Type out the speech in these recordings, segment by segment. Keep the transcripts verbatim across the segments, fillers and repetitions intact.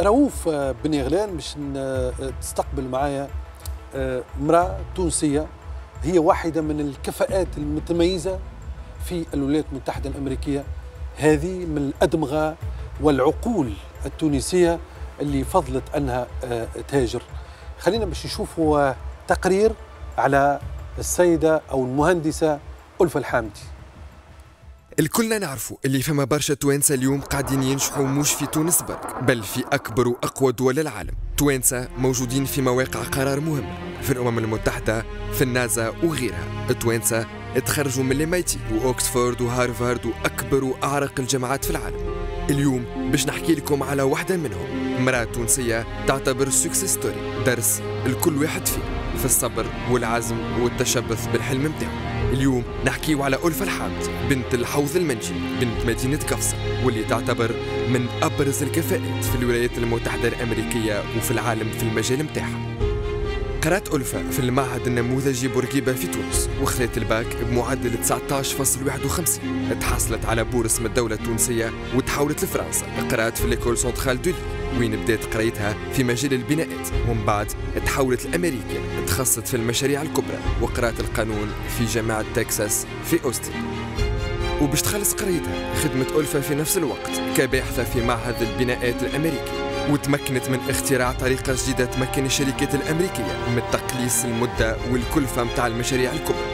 رؤوف بن يغلان باش تستقبل معايا امرأة تونسية هي واحدة من الكفاءات المتميزة في الولايات المتحدة الأمريكية. هذه من الأدمغة والعقول التونسية اللي فضلت أنها تهاجر. خلينا باش نشوفوا تقرير على السيدة أو المهندسة ألفة الحامدي. الكلنا نعرفوا اللي فما برشا توانسة اليوم قاعدين ينجحوا مش في تونس برك، بل في أكبر وأقوى دول العالم. توانسة موجودين في مواقع قرار مهمة في الأمم المتحدة، في النازا وغيرها. التوانسة تخرجوا من الميتي وأوكسفورد وهارفارد وأكبر وأعرق الجامعات في العالم. اليوم باش نحكي لكم على واحدة منهم، مرأة تونسية تعتبر سكسس ستوري، درس الكل واحد فيه في الصبر والعزم والتشبث بالحلم متاعه. اليوم نحكيو على ألفة الحامدي، بنت الحوض المنجي، بنت مدينة كفصة، واللي تعتبر من أبرز الكفاءات في الولايات المتحدة الأمريكية وفي العالم في المجال متاعها. قرأت ألفة في المعهد النموذجي بورقيبة في تونس، وخذت الباك بمعدل تسعطاش فاصل واحد وخمسين، تحصلت على بورس من الدولة التونسية وتحولت لفرنسا. قرأت في ليكول سنترال دو ليون، وين بدأت قرايتها في مجال البناءات، ومن بعد تحولت لأمريكا، تخصصت في المشاريع الكبرى، وقرأت القانون في جامعة تكساس في أوستن. وباش تخلص قرايتها خدمت ألفة في نفس الوقت كباحثة في معهد البناءات الأمريكي، وتمكنت من اختراع طريقة جديدة تمكن الشركات الأمريكية من تقليص المدة والكلفة متاع المشاريع الكبرى.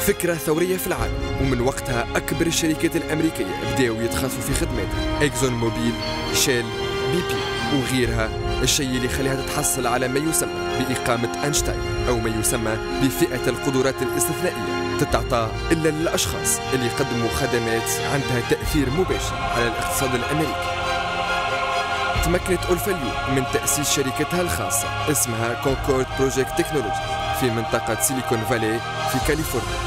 فكرة ثورية في العالم، ومن وقتها أكبر الشركات الأمريكية بداوا يتخصصوا في خدماتها، إكسون موبيل، شيل، بي بي وغيرها، الشيء اللي خليها تتحصل على ما يسمى بإقامة أينشتاين، أو ما يسمى بفئة القدرات الاستثنائية، تتعطى إلا للأشخاص اللي قدموا خدمات عندها تأثير مباشر على الاقتصاد الأمريكي. تمكنت ألفة اليوم من تأسيس شركتها الخاصة اسمها كونكورد بروجكت تكنولوجي في منطقة سيليكون فالي في كاليفورنيا.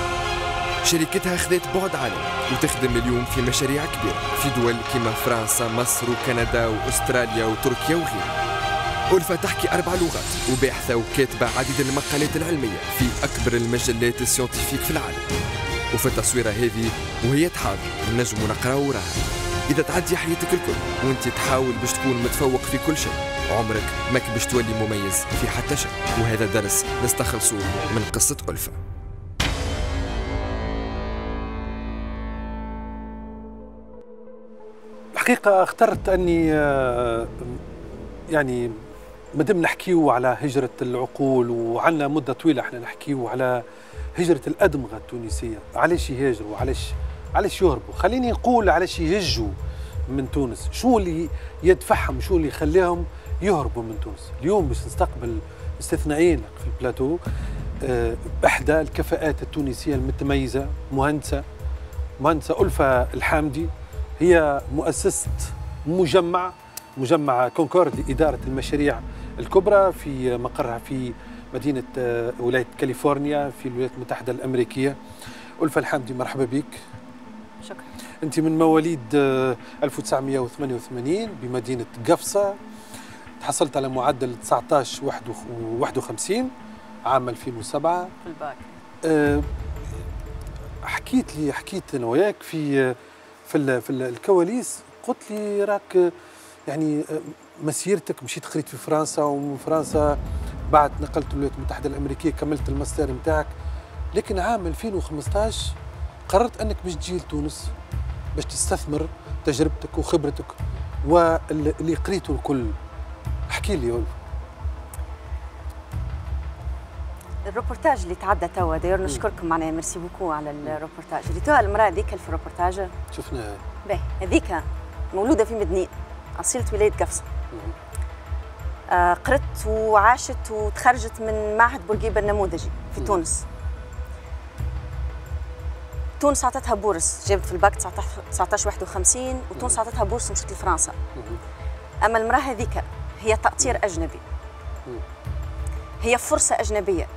شركتها خذت بعد عالمي وتخدم اليوم في مشاريع كبيرة في دول كما فرنسا، مصر وكندا وأستراليا وتركيا وغيرها. ألفة تحكي أربع لغات وباحثة وكاتبة عديد المقالات العلمية في أكبر المجلات السيونتيفيك في العالم. وفي التصويرة هذه وهي تحاضر نجم نقراو وراها. إذا تعدي حياتك الكل وانت تحاول باش تكون متفوق في كل شيء، عمرك ماك باش تولي مميز في حتى شيء. وهذا درس نستخلصوه من قصة ألفة. الحقيقة اخترت أني يعني مادام نحكيو على هجرة العقول وعنا مدة طويلة احنا نحكيو على هجرة الأدمغة التونسية، علاش يهاجروا وعلاش علاش يهربوا، خليني نقول علاش يهجوا من تونس، شو اللي يدفعهم، شو اللي يخليهم يهربوا من تونس. اليوم باش نستقبل استثنائيين في البلاتو، احدى الكفاءات التونسيه المتميزه، مهندسه مهندسه ألفة الحامدي، هي مؤسسه مجمع مجمع كونكورد لاداره المشاريع الكبرى في مقرها في مدينه ولايه كاليفورنيا في الولايات المتحده الامريكيه. ألفة الحامدي مرحبا بك. شكرا. أنت من مواليد ألف وتسعمائة وثمانية وثمانين بمدينة قفصة، تحصلت على معدل تسعطاش فاصل واحد وخمسين عام ألفين وسبعة في الباك. أه حكيت لي حكيت أنا وياك في في في الكواليس، قلت لي راك يعني مسيرتك مشيت قريت في فرنسا، ومن فرنسا بعد نقلت الولايات المتحدة الأمريكية، كملت الماستر نتاعك، لكن عام ألفين وخمسطاش قررت أنك باش تجي لتونس باش تستثمر تجربتك وخبرتك واللي قريته الكل. احكي لي ألفة. الروبورتاج اللي تعدى توا داير، نشكركم معناها ميرسي بوكو على الروبورتاج اللي توا المرأة هذيك في الروبورتاج شفناها. باهي هذيك مولودة في مدنية، أصيلة ولاية قفصة. آه قرت وعاشت وتخرجت من معهد بورقيبة النموذجي في مم. تونس. تونس عطتها بورس، جابت في الباك تسعطاش فاصل واحد وخمسين، وتونس عطتها بورس ومشت لفرنسا. اما المراه هذيك هي تأطير اجنبي، هي فرصه اجنبيه.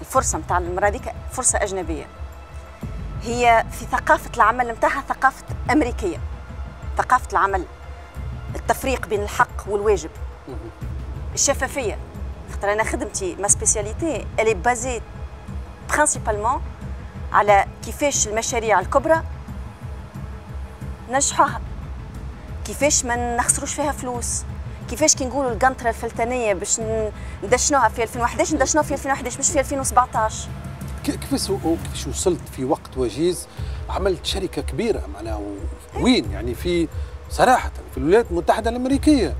الفرصه نتاع المراه هذيك فرصه اجنبيه، هي في ثقافه العمل نتاعها ثقافه امريكيه، ثقافه العمل، التفريق بين الحق والواجب، الشفافيه. خاطر انا خدمتي ما سبيسياليتي الي بازي برينسيبالمون على كيفاش المشاريع الكبرى ننجحوها، كيفاش ما نخسروش فيها فلوس، كيفاش كي نقولوا القنطره الفلتانيه باش ندشنوها في ألفين وأحد عشر ندشنوها في ألفين وأحد عشر مش في ألفين وسبعطاش. كيفاش كيفاش وصلت في وقت وجيز عملت شركه كبيره معناها وين يعني في صراحه في الولايات المتحده الامريكيه؟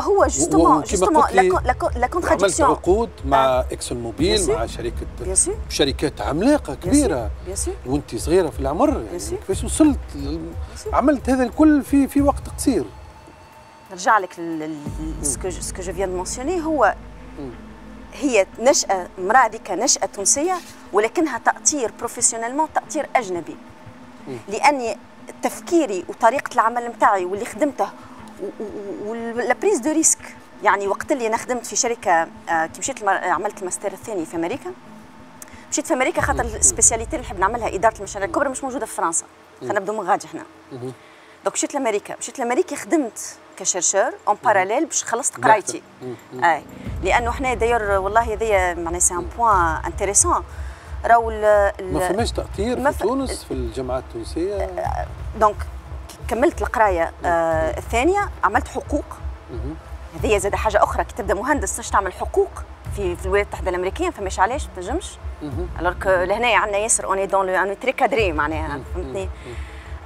هو جوستومون جوستومون لا كونتراديكسيون. عملت عقود مع اكسون موبيل مع شركه شركات عملاقه كبيره وانت صغيره في العمر يعني كيفاش وصلت عملت هذا الكل في في وقت قصير؟ نرجع لك سكو سكو جو فيان مونسيوني هو هي نشأة المرأة هذيك نشأة تونسية ولكنها تأطير بروفيسيونيلمون تأطير أجنبي. لأني تفكيري وطريقة العمل نتاعي واللي خدمته والبريز دو ريسك يعني وقت اللي أنا خدمت في شركة كي مشيت عملت الماستر الثاني في أمريكا مشيت في أمريكا خاطر السبيسياليتي اللي نحب نعملها إدارة المشاريع الكبرى مش موجودة في فرنسا خلينا نبدو من غادي احنا. دوك مشيت لأمريكا مشيت لأمريكا خدمت كشرشور اون باراليل باش خلصت قرايتي. اي لانه حنا داير والله هذايا معناها سي ان بوان انتريسون راهو ما فماش تاطير في ف... تونس في الجامعات التونسيه. دونك كملت القرايه آه الثانيه عملت حقوق هذه زاد حاجه اخرى كي تبدا مهندس باش تعمل حقوق في في الولايات المتحده الامريكيه فماش علاش ما تنجمش الوغ لهنايا عندنا ياسر اوني دون لو تري كادري معناها فهمتني.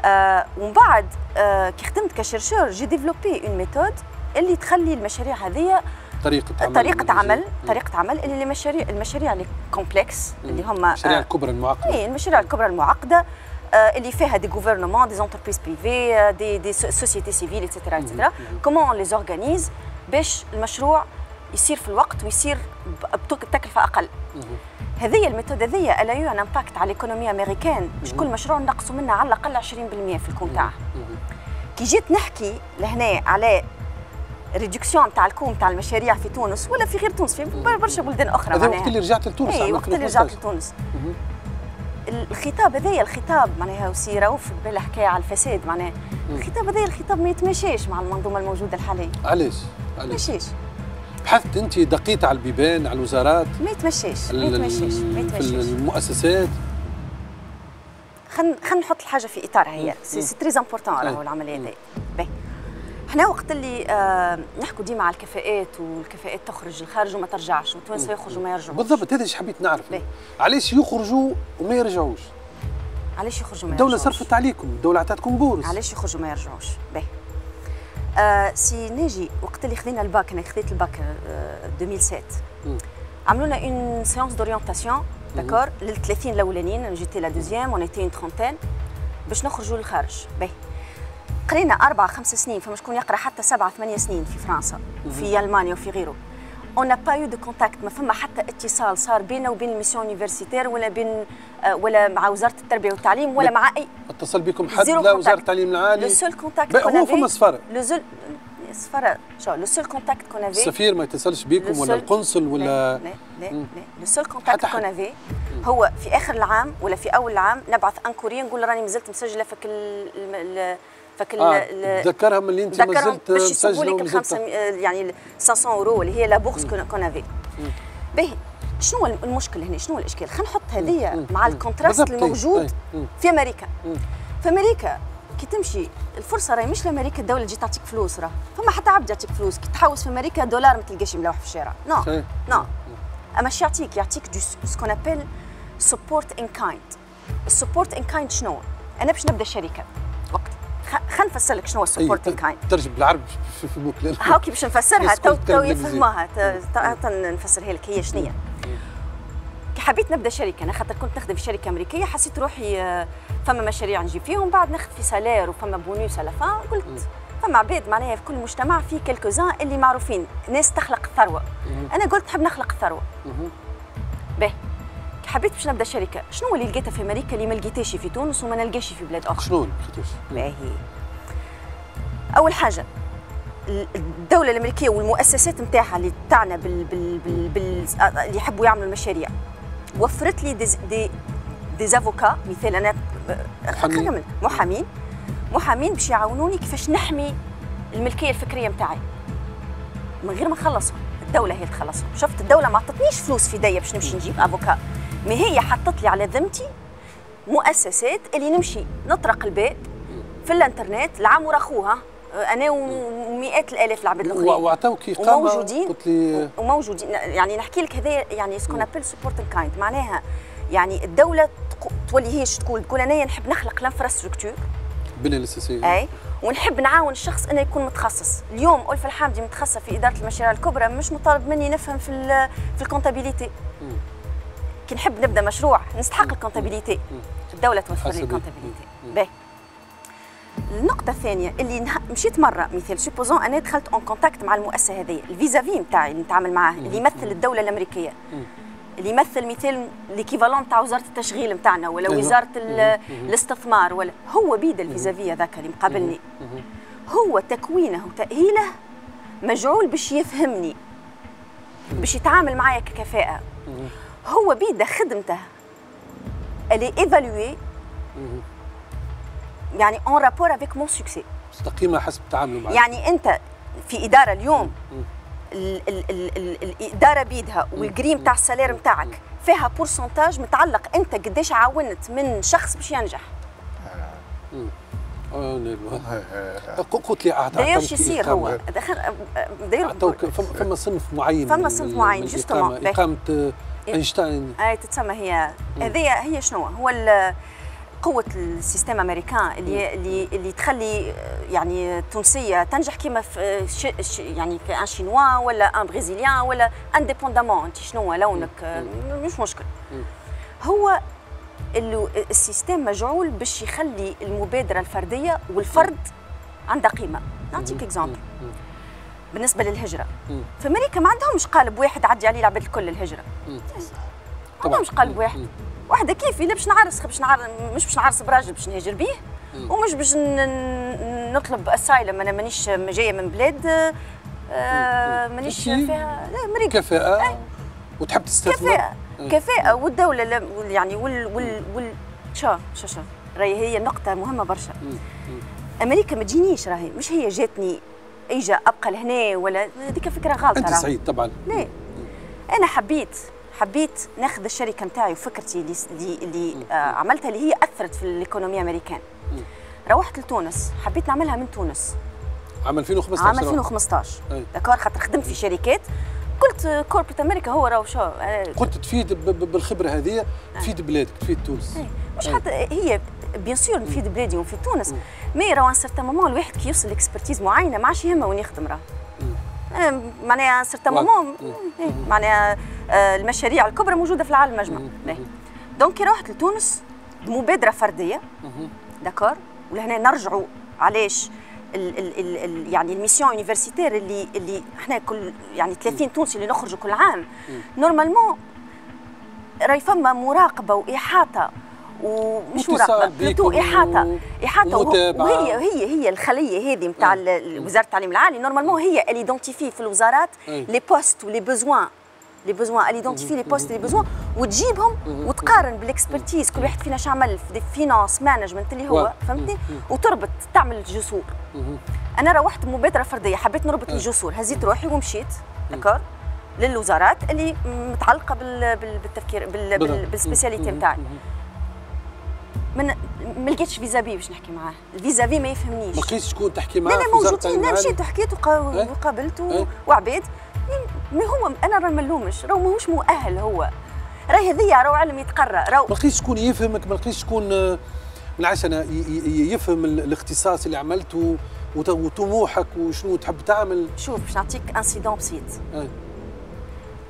آه ومن بعد آه كي خدمت كشيرشور جي ديفلوبي اون ميثود اللي تخلي المشاريع هذه طريقه عمل طريقه عمل طريقه عمل اللي المشاريع المشاريع اللي كومبلكس اللي هما المشاريع الكبرى المعقده. اي المشاريع الكبرى المعقده آه اللي فيها دي غوفرنمون دي زونتربريز بريفي دي دي سوسيتي سيفيل ايتترا ايتترا كومون اون لي زورغانيز باش المشروع يصير في الوقت ويصير بتكلفه اقل. هذه الميثود هذه الا يو ان امباكت على الايكونومي الامريكان باش كل مشروع نقصوا منها على الاقل عشرين بالمية في الكوم تاعها. كي جيت نحكي لهنا على ريدكسيون تاع الكوم تاع المشاريع في تونس ولا في غير تونس في برشا بلدان اخرى معناها وقت اللي رجعت لتونس. اي وقت اللي رجعت لتونس الخطاب هذايا الخطاب معناها وسي رؤوف بالله حكايه على الفساد معناها الخطاب هذايا الخطاب ما يتماشاش مع المنظومه الموجوده الحاليه. علاش؟ علاش؟ بحثت انت دقيت على البيبان على الوزارات ما يتمشاش ما يتمشاش ما يتمشاش المؤسسات. خلينا خلينا نحط الحاجه في اطارها هي سي تري امبورتون راهو العمليه هذه. باهي احنا وقت اللي آه نحكوا ديما على الكفاءات والكفاءات تخرج للخارج وما ترجعش والتوانسه يخرجوا وما يرجعوش. بالضبط هذا اللي حبيت نعرف علاش يخرجوا وما يرجعوش؟ علاش يخرجوا ما يرجعوش؟ الدوله صرفت عليكم الدوله عطاتكم بورس علاش يخرجوا ما يرجعوش؟ باهي آه سي ناجي وقت اللي خذينا الباك انا خذيت الباك آه ألفين وسبعة عملوا لنا اون سيونس دوريونتاسيون داكور لل ثلاثين الاولانيين انا جيتي لا دوزيام اون ايتي اون ترونتين باش نخرجوا للخارج. باهي قرينا اربع خمس سنين فما شكون يقرا حتى سبعه ثمانيه سنين في فرنسا وفي المانيا وفي غيره. اون با يو دو كونتاكت ما فما حتى اتصال صار بيننا وبين الميسيون يونيفرسيتير ولا بين ولا مع وزاره التربيه والتعليم ولا مع اي اتصل بكم حد لا وزاره التعليم العالي. لو سول كونتاكت هو فما سفاره لو سول سفاره شو لو سول كونتاكت كون افي السفير ما يتصلش بكم ولا القنصل ولا لا لا لا لو سول كونتاكت كون افي هو في اخر العام ولا في اول العام نبعث ان كوري نقول راني مازلت مسجله فك ال فكل آه. تذكرها من اللي انت ما زلت مسجله ومزلتها يعني خمسمية اورو اللي هي لا بورس كون افي. باهي شنو المشكل هنا شنو الاشكال؟ خلينا نحط هذه مع الكونتراست الموجود في امريكا. في امريكا كي تمشي الفرصه راهي مش لامريكا الدوله تجي تعطيك فلوس راه فما حتى عبد يعطيك فلوس كي تحوس في امريكا دولار ما تلقاش ملوح في الشارع نو نو اما شي يعطيك يعطيك سكون ابل سبورت ان كايند. السبورت ان كايند شنو؟ انا باش نبدا شركه خلينا نفسر لك شنو هو السبورت ان كايند. ترجم بالعربي في بوكلان هاكي باش نفسرها تو تو يفهموها نفسرها لك هي شنو هي. كي حبيت نبدا شركه انا خاطر كنت نخدم في شركه امريكيه حسيت روحي فما مشاريع نجي فيهم بعد ناخذ في سالير وفما بونوس على فان قلت فما عباد معناها في كل مجتمع في كالكوزان اللي معروفين ناس تخلق الثروه انا قلت نحب نخلق الثروه. باهي حبيت باش نبدا شركه شنو اللي لقيتها في امريكا اللي ما لقيتهاش في تونس وما نلقاش في بلاد اخرى؟ شنو اللي لقيتوش؟ باهي اول حاجه الدوله الامريكيه والمؤسسات نتاعها اللي تاعنا بال بال بال, بال... اللي يحبوا يعملوا المشاريع وفرت لي دي دي, دي افوكا مثال انا محامين محامين محامين باش يعاونوني كيفاش نحمي الملكيه الفكريه نتاعي من غير ما نخلصهم الدوله هي اللي تخلصهم. شفت الدوله ما عطتنيش فلوس في يديا باش نمشي نجيب افوكا ما هي حطت لي على ذمتي مؤسسات اللي نمشي نطرق الباب في الانترنت العام وراخوها انا ومئات الالاف العباد الاخرين واعطاوك اقامه وموجودين وموجودين يعني نحكي لك هذا يعني سكون ابل سبورت الكايند معناها يعني الدوله توليهاش تقول تقول انايا نحب نخلق الانفراستركتور البنيه الاساسيه اي ونحب نعاون الشخص انه يكون متخصص. اليوم ألفة الحامدي متخصصه في اداره المشاريع الكبرى مش مطالب مني نفهم في في الكونتابيليتي. كي نحب نبدا مشروع نستحق الكونتابيليتي. الدوله توفر لي الكونتابيليتي. باهي. النقطه الثانيه اللي مشيت مره مثال سوبوزون انا دخلت اون كونتاكت مع المؤسسه هذه الفيزافي نتاعي اللي نتعامل معاه اللي يمثل الدوله الامريكيه. اللي يمثل مثال ليكيفالون نتاع وزاره التشغيل نتاعنا ولا وزاره الاستثمار ولا هو بيد الفيزافي هذاك اللي مقابلني هو تكوينه وتاهيله مجعول باش يفهمني باش يتعامل معايا ككفاءه هو بيد خدمته اللي ايفالوي يعني اون رابور افيك مون سوكسي تقييمها حسب تعامله معاك يعني انت في اداره اليوم ال ال ال ال الاداره بيدها والجريم تاع السالير نتاعك فيها بورسنتاج متعلق انت قداش عاونت من شخص باش ينجح. قلت لي عاد داير شي يصير هو داير فما صنف معين فما صنف معين جوستومون اقامه اينشتاين اي تتسمى هي هذه هي شنو هو قوة السيستم الامريكان اللي اللي اللي تخلي يعني تونسيه تنجح كيما يعني ان شينوا ولا ان بريزيليان ولا انديبوندامون انت شنو لونك مش مشكل. هو السيستم مجعول باش يخلي المبادره الفرديه والفرد عندها قيمه. نعطيك اكزامبل بالنسبه للهجره في امريكا ما عندهمش قالب واحد عدي عليه العباد الكل الهجره. ما عندهمش قالب واحد. واحدة كيفي لا باش نعرس باش نعرس مش باش نعرس براجل باش نهاجر بيه ومش باش نطلب اسايلم انا مانيش جايه من بلاد مانيش فيها لا امريكا كفاءة أي. وتحب تستثمر كفاءة أي. كفاءة والدولة يعني وال وال وال شا شا شا راهي هي نقطة مهمة برشا امريكا ما تجينيش راهي مش هي جاتني اجا ابقى لهنا ولا هذيك فكرة غلطة انت سعيد طبعا لا انا حبيت حبيت ناخذ الشركه نتاعي وفكرتي اللي اللي آه عملتها اللي هي اثرت في الايكونوميا الامريكان. روحت لتونس حبيت نعملها من تونس عام ألفين وخمسطاش عام ألفين وخمسطاش دكار خاطر خدمت في شركات قلت كوربريت امريكا هو راهو شو قلت تفيد بالخبره هذه تفيد بلادك تفيد تونس أي. مش حتى هي بيان سور نفيد بلادي ونفيد تونس مي راهو ان سيرتان مومون الواحد كي يوصل لإكسبرتيز معينه ما عادش يهمه وين يخدم راه معناها سيرتان مومون معناها المشاريع الكبرى موجوده في العالم مجمع دونك كي رحت لتونس مبادره فرديه داكور ولهنا نرجعوا علاش ال ال ال ال يعني الميسيون يونيفرسيتير اللي اللي احنا كل يعني ثلاثين تونسي اللي نخرجوا كل عام نورمالمون راهي فما مراقبه واحاطه ومش مراقبه بلوتو احاطه احاطه وهي هي هي الخليه هذه نتاع وزاره التعليم العالي نورمالمون هي اللي ايدونتيفي في الوزارات لي بوست ولي بوزوان لي بوزوان ايدونتيفي لي بوست لي بوزوان وتجيبهم وتقارن بالاكسبرتيز كل واحد فينا شعمل في فينانس مانجمنت اللي هو فهمتني وتربط تعمل جسور. انا روحت مبادره فرديه حبيت نربط الجسور هزيت روحي ومشيت دكار للوزارات اللي متعلقه بالتفكير بالسبيسياليتي نتاعي من ما لقيتش فيزافي باش نحكي معاه، الفيزافي ما يفهمنيش. ما لقيتش شكون تحكي معاه؟ لا لا موجودين، انا مشيت وحكيت وقابلت وعباد، ما هو انا راه ما نلومش، راه ماهوش مؤهل هو. راهي هذيا راهو علم يتقرا، راهو ما لقيتش شكون يفهمك، ما لقيتش شكون بالعكس انا يفهم الاختصاص اللي عملته وطموحك وشنو تحب تعمل. شوف باش نعطيك انسيدون بسيط.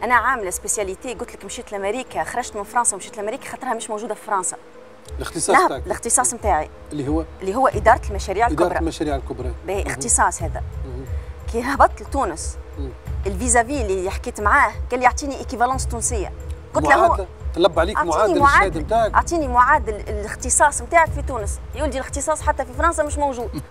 أنا عاملة سبيسياليتي قلت لك مشيت لأمريكا، خرجت من فرنسا ومشيت لأمريكا خاطرها مش موجودة في فرنسا. الاختصاص تاعك الاختصاص نتاعي اللي هو اللي هو اداره المشاريع الكبرى اداره المشاريع الكبرى باهي اختصاص هذا كي هبطت لتونس الفيزافي اللي حكيت معاه قال لي اعطيني ايكيفالونس تونسيه قلت له هو طلب عليك معادل الشهاده نتاعك اعطيني معادل الاختصاص نتاعك في تونس يا ولدي الاختصاص حتى في فرنسا مش موجود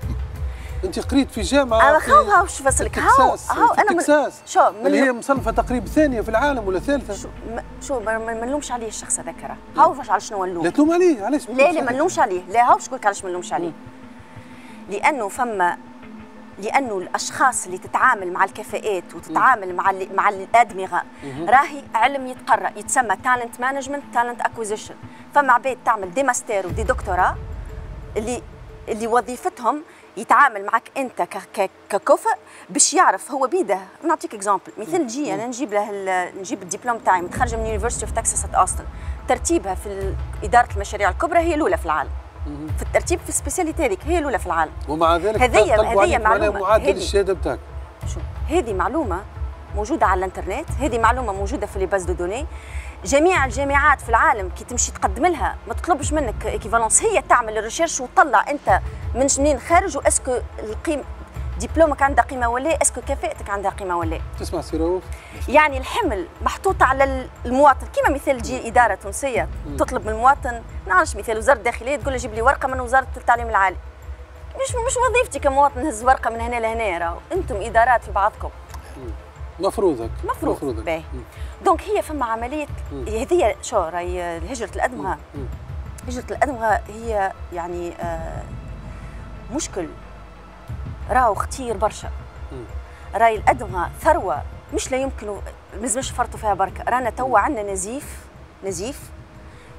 انت قريت في جامعه انا هاو هاو شو فصلك هاو هاو انا من شو اللي هي مصنفه تقريبا ثانيه في العالم ولا ثالثه شو شو ما نلومش عليه الشخص هذاك راه هاو فاش على شنو نلوم لا تلوم عليه علاش لا لا ما نلومش عليه لا هاو شكون علاش ما نلومش عليه لانه فما لانه الاشخاص اللي تتعامل مع الكفاءات وتتعامل مع مع الادمغه راهي علم يتقرا يتسمى تالنت مانجمنت تالنت اكويزيشن فما عباد تعمل دي ماستر ودي دكتوراه اللي اللي وظيفتهم يتعامل معك انت ككفء باش يعرف هو بيده. نعطيك اكزامبل، مثل نجي انا نجيب له نجيب الدبلوم تاعي متخرجه من يونيفرسيتي اوف تكساس ات اوستن، ترتيبها في اداره المشاريع الكبرى هي الاولى في العالم، في الترتيب في السبيسياليتي هذيك هي الاولى في العالم. ومع ذلك هذه هذه معلومه معادل الشهاده بتاعك. شوف هذه معلومه موجوده على الانترنت، هذه معلومه موجوده في لي باز دو دوني. جميع الجامعات في العالم كي تمشي تقدم لها ما تطلبش منك ايكيفالونس، هي تعمل الريشيرش وتطلع انت من منين خارج، واسكو القيم دبلومك عندها قيمه ولا اسكو كفاءتك عندها قيمه ولا. تسمع سي رؤوف، يعني الحمل محطوط على المواطن. كيما مثال تجي اداره تونسيه تطلب من المواطن، نعرفش مثال وزاره الداخليه تقول له جيب لي ورقه من وزاره التعليم العالي، مش مش وظيفتي كمواطن نهز ورقه من هنا لهنا، راهو انتم ادارات في بعضكم مفروضك مفروض, مفروض. باهي، دونك هي فما عمليه هذه شو راهي هجره الادمغه. هجره الادمغه هي يعني آه مشكل راهو خطير برشا. راهي الادمغه ثروه مش لا يمكن مازمش نفرطوا فيها بركه. رانا توا عندنا نزيف نزيف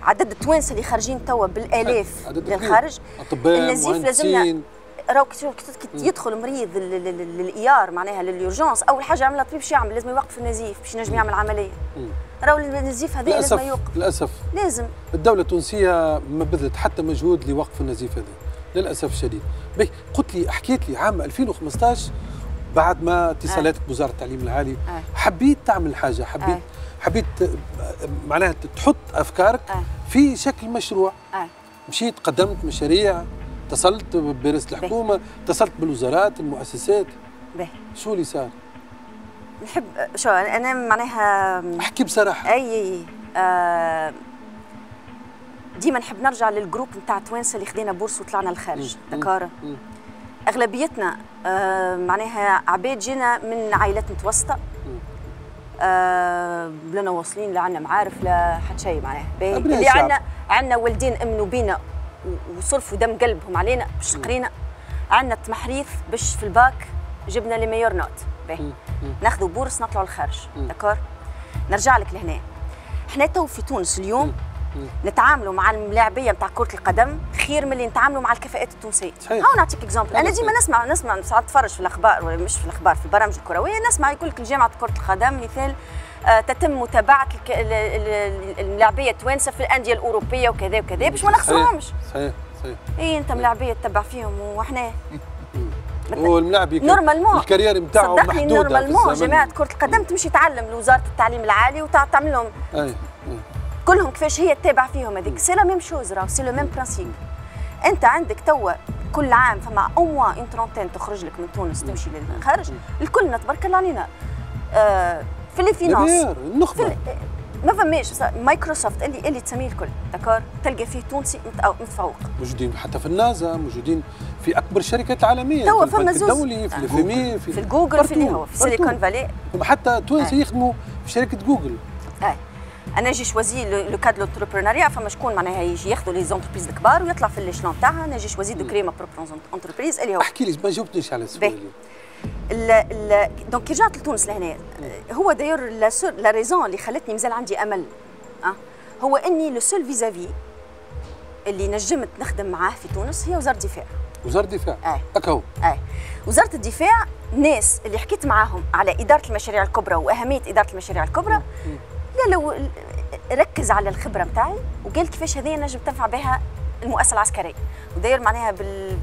عدد التوانسه اللي خارجين توا بالالاف للخارج. النزيف لازمنا راهو يدخل مريض للايار معناها لليورجونس، اول حاجه عملها الطبيب شو يعمل؟ لازم يوقف النزيف باش ينجم يعمل عمليه. راهو النزيف هذا لازم يوقف. للاسف لازم الدوله التونسيه ما بذلت حتى مجهود لوقف النزيف هذا للاسف الشديد. باهي، قلت لي حكيت لي عام ألفين وخمسطاش بعد ما اتصلتك آه. بوزاره التعليم العالي آه. حبيت تعمل حاجه، حبيت آه. حبيت معناها تحط افكارك آه. في شكل مشروع. آه. مشيت قدمت مشاريع، اتصلت برئاسة الحكومة، اتصلت بالوزارات، المؤسسات. باهي. شو اللي صار؟ نحب شو أنا معناها احكي بصراحة. أي أي آه ديما نحب نرجع للجروب نتاع توانسة اللي خدينا بورس وطلعنا للخارج، دكارة. أغلبيتنا آه معناها عباد جينا من عائلات متوسطة. آه لنا واصلين، لا عندنا معارف لا حتى شيء معناها. باهي. اللي عندنا عندنا والدين أمنوا بينا وصرفوا دم قلبهم علينا باش تقرينا. عندنا التمحريث باش في الباك جبنا لي ميور نوت، باهي ناخذوا بورس نطلعوا للخارج، داكور. نرجع لك لهنا، احنا تو في تونس اليوم نتعاملوا مع الملاعبيه نتاع كره القدم خير من اللي نتعاملوا مع الكفاءات التونسيه. هاو نعطيك اكزامبل، انا ديما نسمع نسمع ساعات نتفرج في الاخبار ولا مش في الاخبار في البرامج الكرويه، نسمع يقول لك جامعه كره القدم مثال آه تتم متابعه الملاعبيه التوانسه في الانديه الاوروبيه وكذا وكذا باش ما نخسروهمش. صحيح صحيح. اي انت ملاعبيه تتبع فيهم وحنا والملاعب نورمالمون الكارير نتاعو محدود. صدقني نورمالمون جماعه كره القدم تمشي تعلم لوزاره التعليم العالي وتعمل لهم قول لهم كيفاش هي تتابع فيهم هذيك. سي لا ميم شوز، راهو سي لو ميم برانسيب. انت عندك توا كل عام فما او موا اون ترونتين تخرج لك من تونس تمشي للخارج، الكلنا تبارك الله علينا. آه في لي فينانس في ما فماش مايكروسوفت اللي اللي تسميه الكل، داكور. تلقى فيه تونسي متفوق، موجودين حتى في النازا، موجودين في اكبر شركات عالميه توا، فما زوز الدولي في آه. الفيمي في, في الجوجل في اللي هو في سيليكون فالي، حتى تونس آه. يخدموا في شركه جوجل. آه. انا جي شوازي لو كاد لونتربرونيا، فما شكون معناها يجي ياخذوا لي زونتربريز الكبار ويطلع في ليشلون تاعها. انا جي شوازي دو كري ما بروبرون اونتربريز اللي هو. احكي لي ما جاوبتنيش على السؤال. دونك كي رجعت لتونس لهنا، هو داير لا لا ريزون اللي خلتني مازال عندي امل أه؟ هو اني لو سول فيزافي اللي نجمت نخدم معاه في تونس هي وزاره الدفاع. وزاره الدفاع اه اكاو اه وزاره الدفاع. ناس اللي حكيت معاهم على اداره المشاريع الكبرى واهميه اداره المشاريع الكبرى، لا لو ركز على الخبره نتاعي وقال كيفاش هذه نجم تنفع بها المؤسسه العسكريه. وداير معناها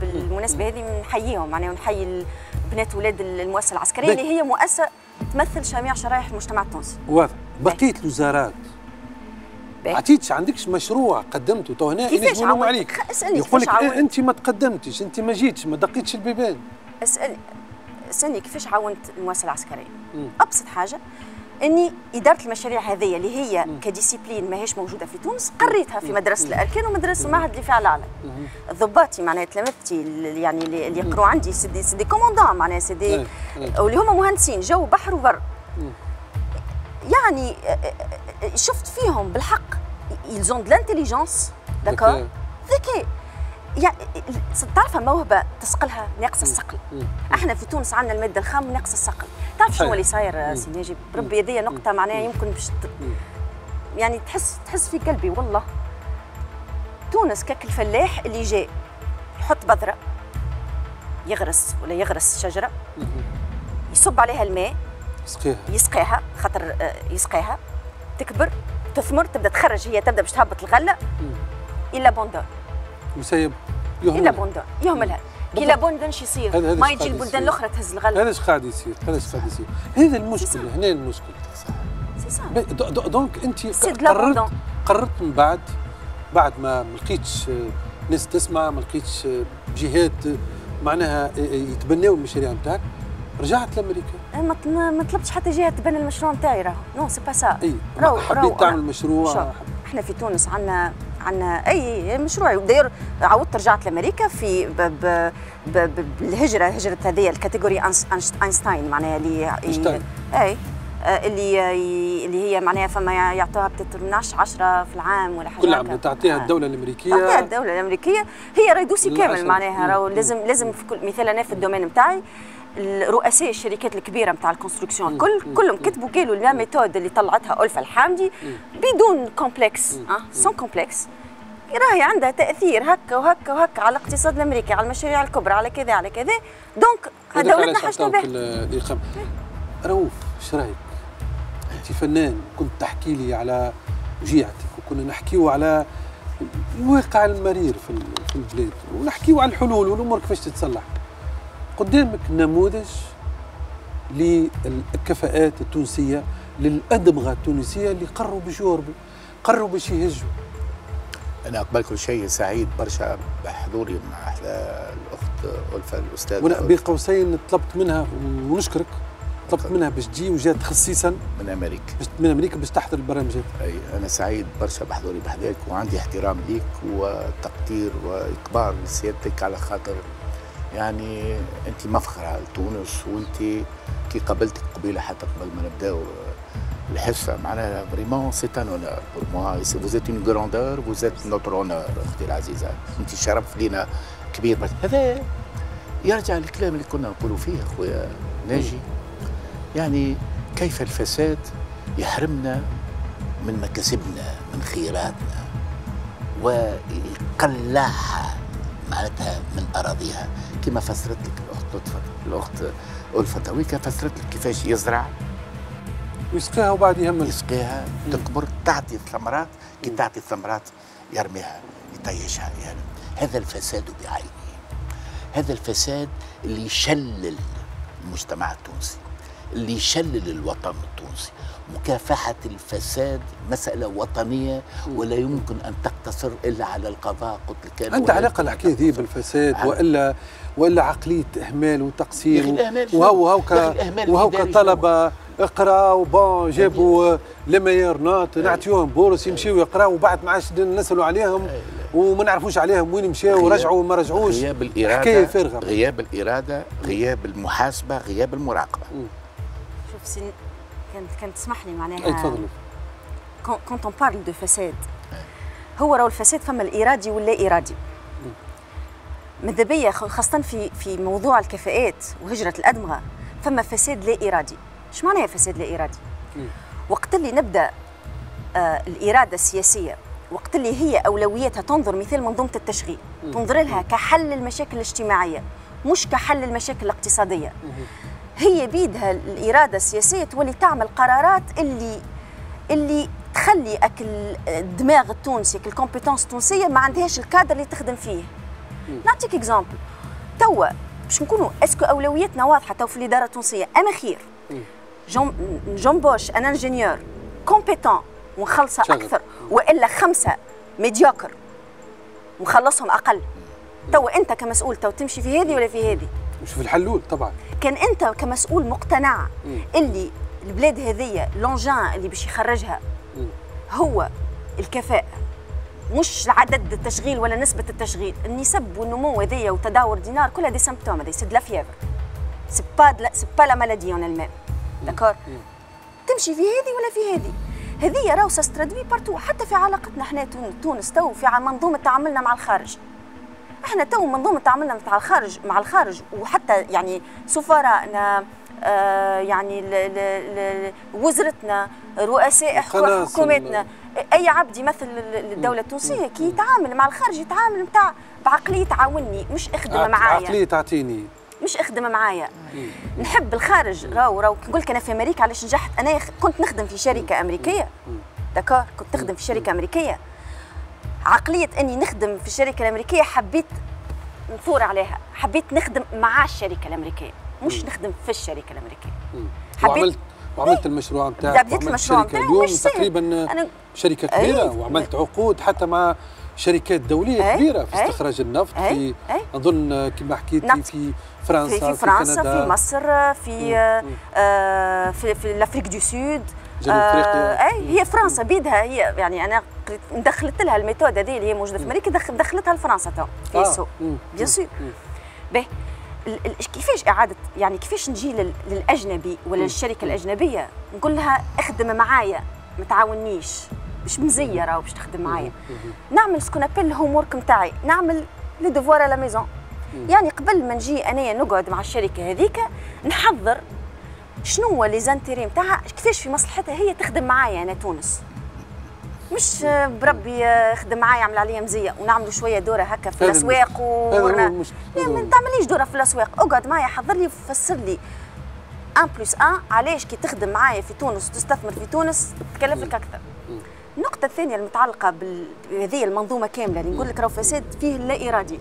بالمناسبه هذه نحييهم، معناها نحيي بنات ولاد المؤسسه العسكريه اللي هي مؤسسه تمثل جميع شرائح المجتمع التونسي. واضح. بقيت الوزارات عطيتش عندكش مشروع قدمته تو هنا ينجموا عليك يقول لك انت ما تقدمتش، انت ما جيتش، ما دقيتش البيبان. اسالني اسالني كيفاش عاونت المؤسسه العسكريه؟ مم. ابسط حاجه اني اداره المشاريع هذه اللي هي كديسيبلين ماهيش موجوده في تونس، قريتها في مدرسه الاركان ومدرسه معهد الدفاع الاعلى. ضباطي معناها تلامذتي يعني اللي يقروا عندي سيدي سيدي كوموندون معناها سيدي واللي هما مهندسين جو بحر وبر، يعني شفت فيهم بالحق يلزون دو لانتيليجونس، داكور، ذكاء. يعني تعرف الموهبه تسقلها ناقص الصقل. احنا في تونس عندنا الماده الخام ناقص الصقل. تعرف شنو اللي صاير سي ناجي؟ بربي هذه نقطه معناها يمكن باش يعني تحس تحس في قلبي والله. تونس كاك الفلاح اللي جاء يحط بذره يغرس ولا يغرس شجره يصب عليها الماء يسقيها يسقيها خاطر يسقيها تكبر تثمر تبدا تخرج هي تبدا باش تهبط الغله الا بوندون مسيب يهملها الا بوندون يهملها كي بوندون شي يصير ما يجي البلدان الاخرى تهز الغله هذا اش قاعد يصير هذا اش قاعد يصير هذا المشكل هنا المشكل سي سا دونك انت قررت قررت من بعد بعد ما ما لقيتش ناس تسمع ما لقيتش جهات معناها يتبناو المشاريع نتاعك رجعت لامريكا ما طلبتش حتى جهه تبنى المشروع نتاعي راهو نو سي با سا راهو حبيت تعمل مشروع احنا في تونس عندنا عندنا اي مشروع وداير عاودت رجعت لامريكا في بالهجره هجره هذه الكاتيجوري اينشتاين معناها اللي اي اللي اللي هي معناها فما يعطوها بتتمناش عشرة في العام ولا حاجه كل عام تعطيها الدوله الامريكيه تعطيها الدوله الامريكيه هي ريدوسي كامل معناها راهو لازم لازم في كل مثال انا في الدومين نتاعي رؤساء الشركات الكبيره نتاع الكونستركسيون الكل كلهم كتبوا قالوا لا ميثود اللي طلعتها ألفة الحامدي بدون كومبلكس اه سون كومبلكس راهي عندها تاثير هكا وهكا وهكا على الاقتصاد الامريكي على المشاريع الكبرى على كذا على كذا دونك دولتنا حاجتنا بها. رؤوف اش رايك؟ انت فنان كنت تحكي لي على وجيعتك وكنا نحكيو على الواقع المرير في البلاد ونحكيو على الحلول والامور كيفاش تتصلح. قدامك نموذج للكفاءات التونسيه للادمغه التونسيه اللي قروا باش يهربوا قروا باش يهجوا. انا قبل كل شيء سعيد برشا بحضوري مع الاخت ألفة الاستاذ وانا بين قوسين طلبت منها ونشكرك طلبت منها باش تجي وجات خصيصا من امريكا من امريكا باش تحضر البرامج هذه. اي انا سعيد برشا بحضوري بحذاك وعندي احترام ليك وتقدير واكبار لسيادتك على خاطر يعني انت مفخر على تونس وانت كي قابلتك قبيله حتى قبل ما نبداو الحصه معناها فريمون سي ان اونور بور موا فوز ات اون غراندور فوز ات نوتر اونور اختي العزيزه انت شرف لينا كبير. هذا يرجع للكلام اللي كنا نقولوا فيه خويا ناجي يعني كيف الفساد يحرمنا من مكاسبنا من خيراتنا ويقلعها معناتها من اراضيها كما فسرت لك الاخت لطفي الاخت ألفة تويكا فسرت لك كيفاش يزرع ويسقيها وبعد يهمل يسقيها تكبر تعطي الثمرات كي تعطي الثمرات يرميها يطيشها يعني هذا الفساد بعينه هذا الفساد اللي يشلل المجتمع التونسي اللي يشلل الوطن التونسي. مكافحة الفساد مسألة وطنية ولا يمكن أن تقتصر إلا على القضاء قلت لك أنت علاقة الحكاية ذي بالفساد وإلا وإلا عقلية إهمال وتقصير وهو هو وهو كطلبة اقراوا بون جابوا لميار نوت نعطيوهم بورس يمشيوا يقراوا وبعد ما عادش نسألوا عليهم وما نعرفوش عليهم وين مشاو ورجعوا وما رجعوش غياب الإرادة حكاية فارغة غياب الإرادة غياب المحاسبة غياب المراقبة. شوف سن كانت كانت تسمح لي معناها تفضلي كونت اون بارل دو فساد هو راهو الفساد فما الارادي واللا ارادي ماذا بيا خاصه في في موضوع الكفاءات وهجره الادمغه فما فساد لا ارادي. اش معناها فساد لا ارادي؟ وقت اللي نبدا آه الاراده السياسيه وقت اللي هي اولوياتها تنظر مثل منظومه التشغيل تنظر لها كحل للمشاكل الاجتماعيه مش كحل للمشاكل الاقتصاديه هي بيدها الإرادة السياسية تولي تعمل قرارات اللي اللي تخلي أكل الدماغ التونسي أكل الكومبيتونس التونسية ما عندهاش الكادر اللي تخدم فيه. نعطيك إكزامبل توا باش نكونوا اسكو أولوياتنا واضحة توا في الإدارة التونسية أنا خير نجنبوش أنا انجينيور كومبيتون ونخلصها أكثر وإلا خمسة ميديوكر ونخلصهم أقل توا أنت كمسؤول توا تمشي في هذه ولا في هذه؟ شوف الحلول طبعا كان انت كمسؤول مقتنع مم. اللي البلاد هذية لونجان اللي باش يخرجها مم. هو الكفاءة مش عدد التشغيل ولا نسبة التشغيل النسب والنمو هذية وتداور دينار كلها دي سمبتوم هذي سي دو لا فيفر سي با لا مالادي اون المام داكور تمشي في هذه ولا في هذه هذه راهو ساسترادوي بارتو حتى في علاقتنا احنا تونس تو في منظومة تعاملنا مع الخارج احنا تو منظومه تعاملنا مع الخارج مع الخارج وحتى يعني سفرائنا آه يعني ل ل ل وزرتنا رؤساء حكوماتنا اي عبد يمثل الدوله التونسيه كي يتعامل مع الخارج يتعامل نتاع بعقلية تعاونني مش اخدم معايا، عقلية تعطيني مش اخدم معايا. نحب الخارج. راو راو نقول لك انا في امريكا علاش نجحت، انا كنت نخدم في شركة امريكية، دكار كنت نخدم في شركة امريكية، عقلية اني نخدم في الشركة الامريكية حبيت نثور عليها، حبيت نخدم مع الشركة الامريكية مش مم. نخدم في الشركة الامريكية. مم. حبيت وعملت المشروع نتاعك، بديت المشروع نتاعك اليوم تقريبا شركة كبيرة. أيه. وعملت عقود حتى مع شركات دولية أيه. كبيرة في استخراج النفط. أيه. في أيه. أظن كما حكيتي نعم. في فرنسا، في, في فرنسا، في, في مصر، في آه في, في الأفريق دو سود. آه اي هي فرنسا بيدها هي، يعني انا دخلت لها الميثود هذه اللي هي موجوده في امريكا، دخلتها لفرنسا تو في السوق بيان سور. باهي كيفاش اعاده يعني كيفاش نجي للاجنبي ولا للشركه الاجنبيه نقول لها اخدم معايا ما تعاونيش، مش مزيه راهو باش تخدم معايا. نعمل سكون ابل الهوم ورك نتاعي، نعمل لي دوفوار على ميزون، يعني قبل ما نجي انايا نقعد مع الشركه هذيك نحضر شنو هو لي زانتيري نتاعها، كيفاش في مصلحتها هي تخدم معايا انا تونس، مش بربي خدم معايا عمل عليا مزيه ونعملوا شويه دوره هكا في الاسواق و لا ما تعمليش دوره في الاسواق، اقعد معايا حضر لي وفسر لي واحد بلس واحد علاش كي تخدم معايا في تونس وتستثمر في تونس تكلف لك اكثر. النقطه الثانيه المتعلقه بهذه المنظومه كامله اللي نقول لك راهو فساد فيه اللا ارادي.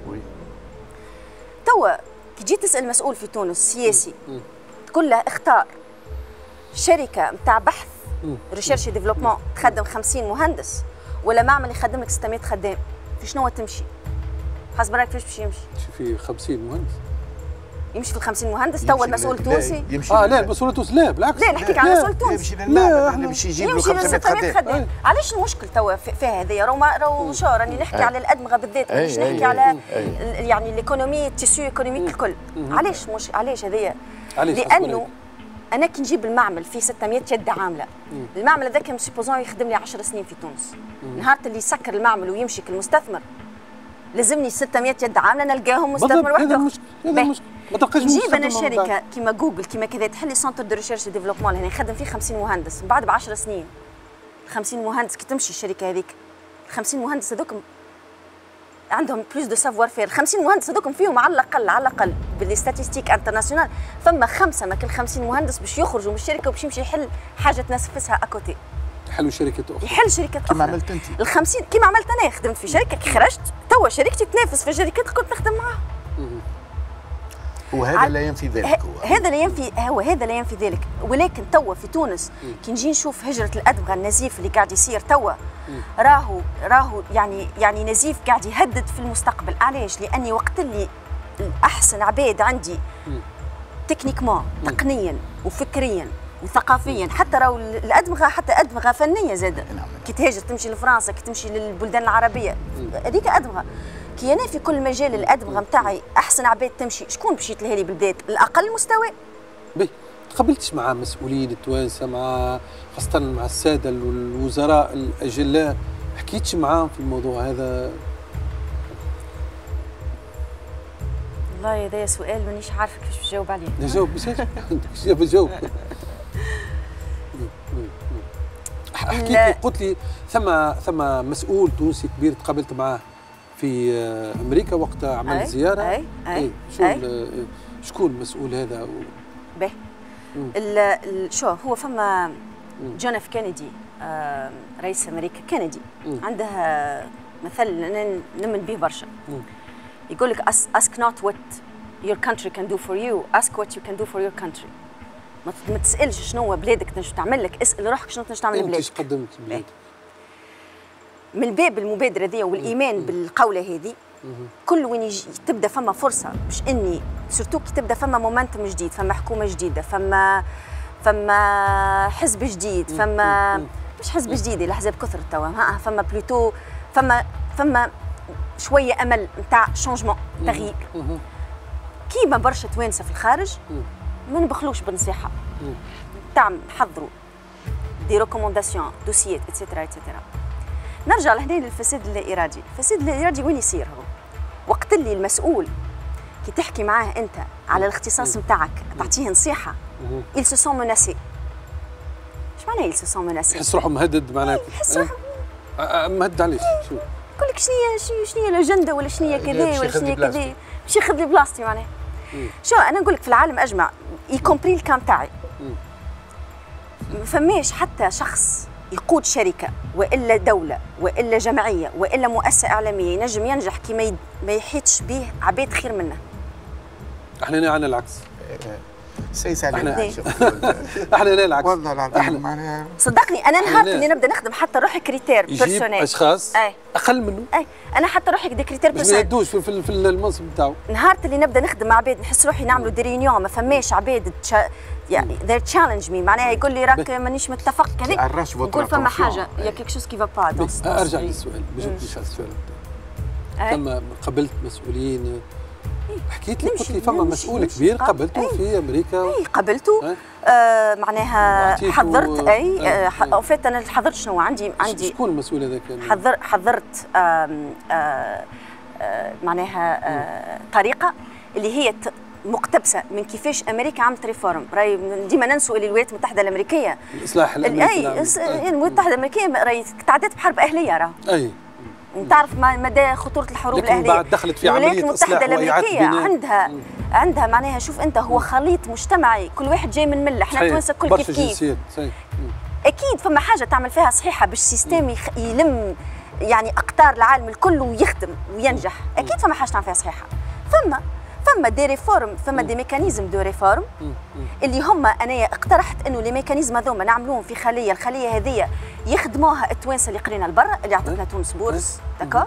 توا كي جيت تسال مسؤول في تونس سياسي تقول له اختار شركه نتاع بحث ريشيرش ديفلوبمون تخدم خمسين مهندس ولا معمل يخدم لك ستمائة خدام، في شنو تمشي؟ حسب رايك فيش باش يمشي؟ في خمسين مهندس يمشي في خمسين مهندس توا المسؤول التونسي؟ اه لا المسؤول التونسي لا بالعكس، لا نحكيك على المسؤول التونسي لا احنا باش يجيب له خمسمائة خدام. علاش المشكل توا فيها هذايا؟ راهو راهو شو راني نحكي على الادمغه بالذات، مانيش نحكي على يعني الايكونومي التيسو ايكونوميك الكل. علاش مش علاش هذايا؟ لانه انا كي نجيب المعمل فيه ستمائة يد عامله، المعمل هذاك ام سيبوزون يخدم لي عشر سنين في تونس، نهار اللي يسكر المعمل ويمشي كالمستثمر لازمني ستمائة يد عامله نلقاهم مستثمر وحده. نجيب انا شركه كيما جوجل كيما كذا تحل لي سونتر دو ريشيرش ديفلوبمون هنا يخدم فيه خمسين مهندس، من بعد ب عشر سنين خمسين مهندس كي تمشي الشركه هذيك خمسين مهندس هذوك عندهم بلوس دو سافوار فير، خمسين مهندس هذوكم فيهم على الاقل على الاقل باللي ستاتيستيك انترناسيونال فما خمسه من كل خمسين مهندس باش يخرجوا من الشركه وباش يمشي يحل حاجه تنافسها اكوتي، يحلوا شركه اخرى، يحل شركه اخرى كيما عملت انت ال خمسين كيما عملت انا، خدمت في شركه كي خرجت توا شركتي تنافس في شركات كنت نخدم معاها. وهذا لا ينفي ذلك، هذا لا ينفي هو هذا لا ينفي ذلك، ولكن توا في تونس كي نجي نشوف هجره الادمغه النزيف اللي قاعد يصير توا راهو راهو يعني يعني نزيف قاعد يهدد في المستقبل. علاش؟ لاني وقت اللي احسن عباد عندي تكنيكمون تقنيا وفكريا وثقافيا، حتى راهو الادمغه حتى ادمغه فنيه زاده، كي تهاجر تمشي لفرنسا كي تمشي للبلدان العربيه هذيك ادمغه، كي انا في كل مجال الادمغه نتاعي احسن عباد تمشي، شكون باش يتلهي لي بالبلاد الاقل مستوى؟ باهي تقابلتش مع مسؤولين التوانسه مع خاصه مع الساده والوزراء الاجلاء، حكيتش معاهم في الموضوع هذا؟ والله هذا سؤال مانيش عارفه كيفاش نجاوب عليه. نجاوب نجاوب نجاوب حكيت لي قلت لي ثم ثم مسؤول تونسي كبير تقابلت معاه في امريكا وقت عملت زياره. اي اي شكون شكون المسؤول هذا؟ و... باهي شو هو فما جون اف كينيدي آه رئيس امريكا كينيدي عنده مثل نمن به برشا، يقول لك ask not what your country can do for you ask what you can do for your country. ما تسالش شنو بلادك تنجم تعمل لك، اسال روحك شنو تنجم تعمل لبلادك. انت قدمت البلاد من باب المبادره هذه والايمان بالقوله هذه، كل وين تبدا فما فرصه باش اني سورتو كي تبدا فما مومنتم جديد، فما حكومه جديده، فما فما حزب جديد، فما مش حزب جديد الاحزاب كثر توا، فما بلوتو فما فما شويه امل نتاع شونجمون تغيير. كيما برشا توانسه في الخارج ما نبخلوش بالنصيحه نتاع نحضروا دي ريكومونداسيون دوسيات اتسيترا اتسيترا. نرجع لهنا للفساد اللا ارادي، الفساد اللا ارادي وين يصير؟ هو وقت اللي المسؤول كي تحكي معاه انت على الاختصاص نتاعك تعطيه نصيحه إل سو سون مناسي. اش معناها إل سو سون مناسي؟ يحس روحه مهدد معناها، يحس روحه مهدد عليه. نقول لك شنو هي شنو هي الاجنده ولا شنو هي كذا ولا شنو هي كذا باش ياخذ لي بلاصتي معناها. شو انا نقول لك في العالم اجمع يكومبري الكام تاعي. ما فماش حتى شخص يقود شركه والا دوله والا جمعيه والا مؤسسه اعلاميه ينجم ينجح كي ما ما يحيطش به عباد خير منه. احنا هنا عندنا العكس. سي سالي احنا هنا العكس والله العظيم معناها صدقني انا نهار اللي نبدا نخدم حتى روحي كريتير بيرسونيل اشخاص ايه؟ اقل منه اي انا حتى روحي كدا كريتير بيرسونيل ما يدوش في, في المنصب نتاعو. نهار اللي نبدا نخدم مع عباد نحس روحي نعملوا دي ريونيون ما فماش عباد يعني ذير تشالنج مي معناها يقول لي راك مانيش متفق كذا نقول فما حاجه يا كيك شوز كي فا با دون. ارجع للسؤال ما جبتيش على السؤال تما قبلت مسؤولين حكيت لي قلت لي فما مسؤول كبير قابلته في امريكا. اي قابلته آه معناها حضرت اي آه آه وفات انا حضرت شنو عندي عندي شكون المسؤول هذاك حضر حضرت آه آه آه معناها آه طريقه اللي هي مقتبسه من كيفاش امريكا عملت ريفورم. راي ديما ننسوا اللي الولايات المتحده الامريكيه الاصلاح الامريكي اي الولايات المتحده الامريكيه راي تعدات بحرب اهليه راه اي تعرف مدى خطوره الحروب الاهليه. بعد دخلت في عمليه الولايات المتحده الامريكيه عندها مم. عندها معناها شوف انت هو خليط مجتمعي كل واحد جاي من مله احنا التوانسه كل كيف كيف اكيد فما حاجه تعمل فيها صحيحه باش السيستم يلم يعني اقطار العالم الكل ويخدم وينجح اكيد فما حاجه تعمل فيها صحيحه. فما فما دي ريفورم فما دي ميكانيزم دو ريفورم اللي هما انا اقترحت انه لي ميكانيزم هذوما نعملوهم في خليه. الخليه هذه يخدموها التوانسه اللي قرينا لبرا اللي عطتنا تونس بورس داكور.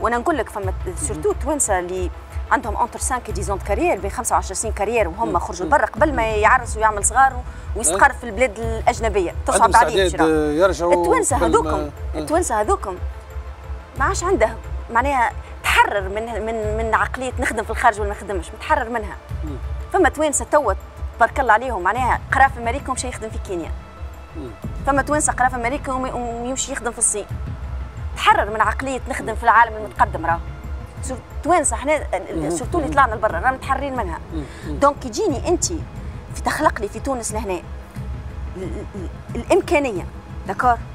وانا نقول لك فما سورتو التوانسه اللي عندهم اونتر خمسة وعشرين كارير بين خمسة وعشرين سنين كارير وهم خرجوا لبرا قبل ما يعرس ويعمل صغار ويستقر في البلاد الاجنبيه تصعب عليه يرجعوا. التوانسه هذوكم التوانسه هذوكم ما عادش عندهم معناها تحرر من من من عقليه نخدم في الخارج ولا ما نخدمش متحرر منها. مم. فما توانسه توا تبارك الله عليهم معناها قرا في امريكا ومشى يخدم في كينيا. مم. فما توانسه قرا في امريكا ويمشي يخدم في الصين. تحرر من عقليه نخدم في العالم المتقدم راه. توانسه احنا سورتو اللي طلعنا لبرا رانا متحررين منها. مم. دونك يجيني انت في تخلق لي في تونس لهنا الامكانيه داكور.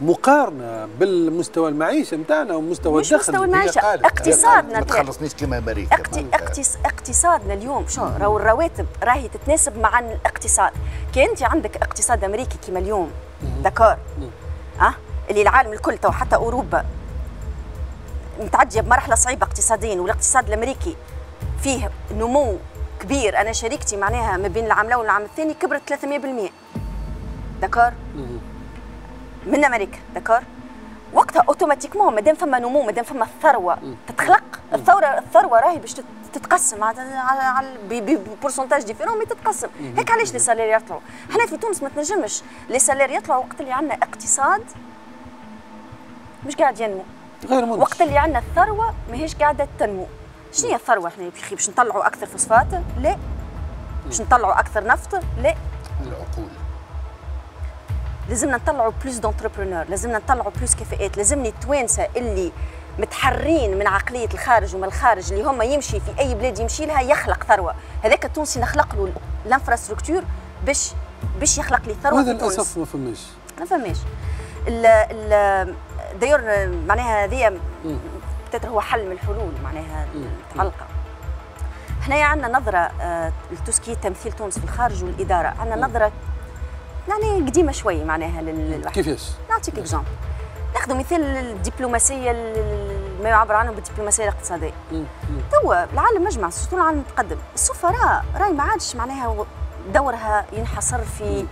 مقارنه بالمستوى المعيشه نتاعنا ومستوى الدخل مستوى المعيشه اقتصادنا ما تخلصنيش كيما امريكا. اقتصادنا اليوم شو راهو الرواتب راهي تتناسب مع الاقتصاد. كي انت عندك اقتصاد امريكي كيما اليوم داكور اه اللي العالم الكل تو حتى اوروبا متعديه بمرحله صعيبه اقتصاديا والاقتصاد الامريكي فيه نمو كبير. انا شركتي معناها ما بين العام الاول والعام الثاني كبرت ثلاثمية بالمية داكور من امريكا داكور. وقتها اوتوماتيكمون مادام فما نمو مادام فما الثروه تتخلق الثوره الثروه راهي باش تتقسم على بورسنتاج ديفيرون مي تتقسم. هيك علاش لي سالير يطلعوا. احنا في تونس ما تنجمش لي سالير يطلعوا وقت اللي عندنا اقتصاد مش قاعد ينمو غير منتج. وقت اللي عندنا الثروه ماهيش قاعده تنمو. شنو هي الثروه احنا يا باش نطلعوا اكثر فوسفات؟ لا. باش نطلعوا اكثر نفط؟ لا. العقول لازمنا نطلعوا بلوس دونتربرونور، لازمنا نطلعوا بلوس كفاءات، لازمني التوانسه اللي متحرين من عقليه الخارج ومن الخارج اللي هما يمشي في اي بلاد يمشي لها يخلق ثروه، هذاك التونسي نخلق له الانفراستركتور باش باش يخلق لي ثروه. هذا للاسف ما فماش. ما فماش. داير معناها هذه بتاتر هو حل من الحلول معناها متعلقه. هنايا عندنا نظره لتوسكي تمثيل تونس في الخارج والاداره، عندنا نظره يعني قديمه شوي معناها للواحد. كيفاش؟ نعطيك اكزامبل. ناخذ مثال الدبلوماسيه ما يعبر عنه بالدبلوماسيه الاقتصاديه. توا العالم مجمع سورتو العالم المتقدم، السفراء راهي ما عادش معناها دورها ينحصر في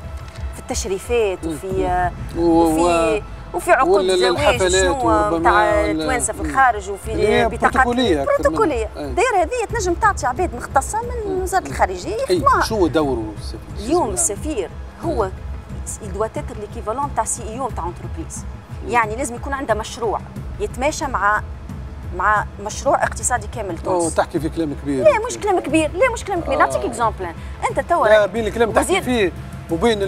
في التشريفات وفي وفي وفي عقود الزواج شنو تاع التوانسه في الخارج وفي بطاقات بروتوكوليه. دايره هذه تنجم تعطي عباد مختصه من وزاره الخارجيه يخدموها. شو دوره السفير؟ اليوم السفير هو il doit être l'équivalent تاع سي اي او تاع انتربريز. يعني لازم يكون عنده مشروع يتماشى مع مع مشروع اقتصادي كامل تونس. تحكي في كلام كبير. لا مش كلام كبير، لا مش كلام كبير، نعطيك اكزامبل. انت توا بين الكلام تحكي فيه وبين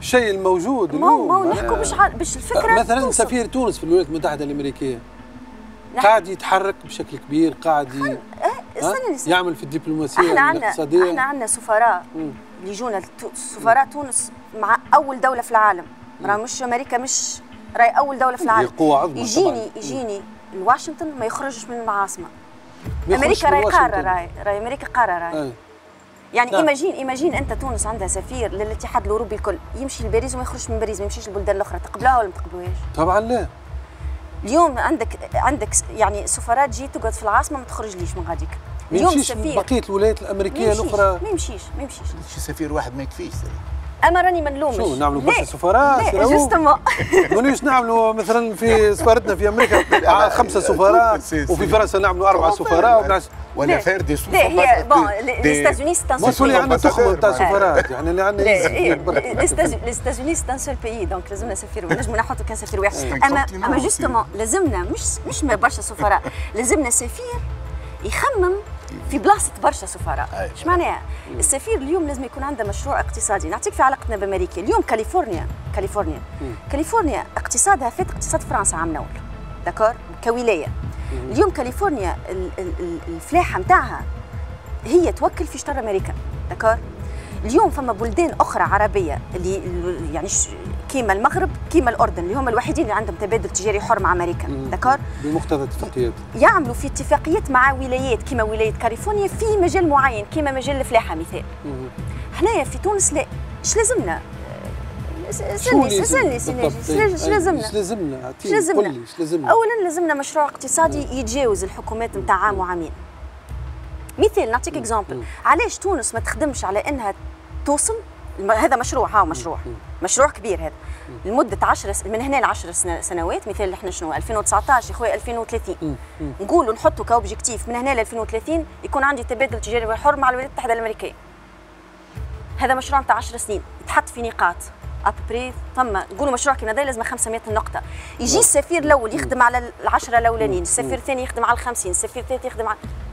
الشيء الموجود. ما هو نحكوا باش باش الفكره. مثلا سفير تونس في الولايات المتحده الامريكيه قاعد يتحرك بشكل كبير، قاعد ي... يعمل في الدبلوماسيه الاقتصاديه. احنا عندنا سفراء اللي جونا سفراء تونس مع اول دوله في العالم، راه مش امريكا، مش راي اول دوله في العالم. يجيني يجيني واشنطن ما يخرجش من العاصمه. امريكا راهي قاره، راهي راهي امريكا قاره راهي. أي. يعني نعم. ايماجين ايماجين انت تونس عندها سفير للاتحاد الاوروبي الكل، يمشي لباريس وما يخرجش من باريس، ما يمشيش للبلدان الاخرى، تقبلها ولا ما تقبلوهاش؟ طبعا لا. اليوم عندك عندك يعني سفارات تجي تقعد في العاصمه ما تخرجليش من غاديك. اليوم سفير بقيه الولايات الامريكيه الاخرى ما يمشيش ما يمشيش. سفير واحد ما يكفيش. اما راني ما نلومش. شو نعملوا برشا سفراء؟ لا جوستومون مانيش نعملوا مثلا في سفارتنا في امريكا خمسه سفراء وفي فرنسا نعملوا اربعه سفراء ولا فردي سفراء. لا هي بون ليستازوني سي ان سول بيي. عندنا تخمه تاع سفارات يعني اللي عندنا. ليستازوني سي ان سول بيي دونك لازمنا سفير، نجم نحطوا كان سفير واحد. اما اما جوستومون لازمنا مش مش برشا سفراء، لازمنا سفير يخمم في بلاصه برشا سفراء. اش معناها؟ السفير اليوم لازم يكون عنده مشروع اقتصادي. نعطيك في علاقتنا بامريكا، اليوم كاليفورنيا كاليفورنيا كاليفورنيا اقتصادها فات اقتصاد فرنسا عام اول، داكور، كولايه. اليوم كاليفورنيا الفلاحه نتاعها هي توكل في شطر امريكا، داكور. اليوم فما بلدان اخرى عربيه اللي يعني كيما المغرب كيما الاردن اللي هما الوحيدين اللي عندهم تبادل تجاري حر مع امريكا، داكور، بمقتضى اتفاقيات. يعملوا في اتفاقيات مع ولايات كيما ولايه كاليفورنيا في مجال معين كيما مجال الفلاحه مثال. حنايا في تونس لا، اش لازمنا؟ سالني سالني سالني اش لازمنا؟ اش لازمنا؟ اش لازمنا؟ اولا لازمنا مشروع اقتصادي يتجاوز الحكومات نتاع عام وعامين. مثال نعطيك اكزامبل، علاش تونس ما تخدمش على انها توصل هذا مشروع، هاو مشروع مشروع كبير هذا لمده عشر من هنا ل عشر سنوات، مثال اللي احنا شنو ألفين وتسعطاش يا خويا ألفين وثلاثين نقولوا نحطوا كاوبجيكتيف من هنا ل ألفين وثلاثين يكون عندي تبادل تجاري حر مع الولايات المتحده الامريكيه. هذا مشروع نتاع عشر سنين يتحط في نقاط ابري، فما نقولوا مشروع كيما هذا لازم خمسمية نقطه. يجي السفير الاول يخدم على العشرة الاولانيين، السفير الثاني يخدم على الخمسين، السفير الثالث يخدم على،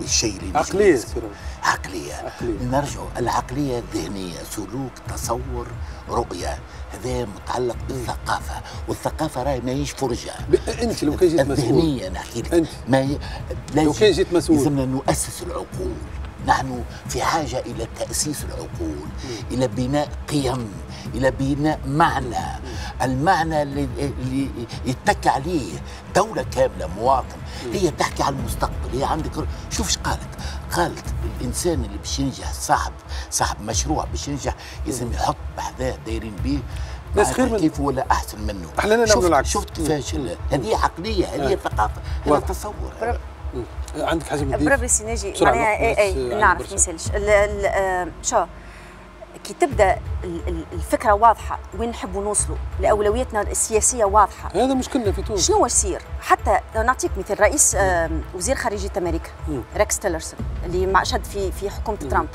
والشيء اللي عقليه عقليه, عقلية. نرجعوا العقليه الذهنيه، سلوك، تصور، رؤيه، هذا متعلق بالثقافه، والثقافه راهي ماهيش فرجه. انت لو كان جيت مسؤول ذهنيا نحكي لك، لو كان جيت مسؤول لازمنا نؤسس العقول. نحن في حاجه الى تاسيس العقول، الى بناء قيم، الى بناء معنى، المعنى اللي يتكى عليه دوله كامله، مواطن. هي تحكي على المستقبل، هي عندك. شوف ايش قالت، قالت الانسان اللي باش ينجح، صاحب صاحب مشروع باش ينجح لازم يحط بحذاه دايرين بيه ناس خير منه كيف ولا احسن منه. احنا نعملوا العكس. شفت كيفاش هذه عقليه، هذه ثقافه، هذا تصور. عندك حاجه من بربي سيناجي معناها اي اي نعرف ما نسالش شو كي تبدا الفكره واضحه وين نحبوا نوصلوا، لاولوياتنا السياسيه واضحه. هذا مشكلنا في تونس. شنو يصير؟ حتى نعطيك مثل رئيس وزير خارجيه امريكا ريكس تيلرسون اللي مع شد في في حكومه ترامب،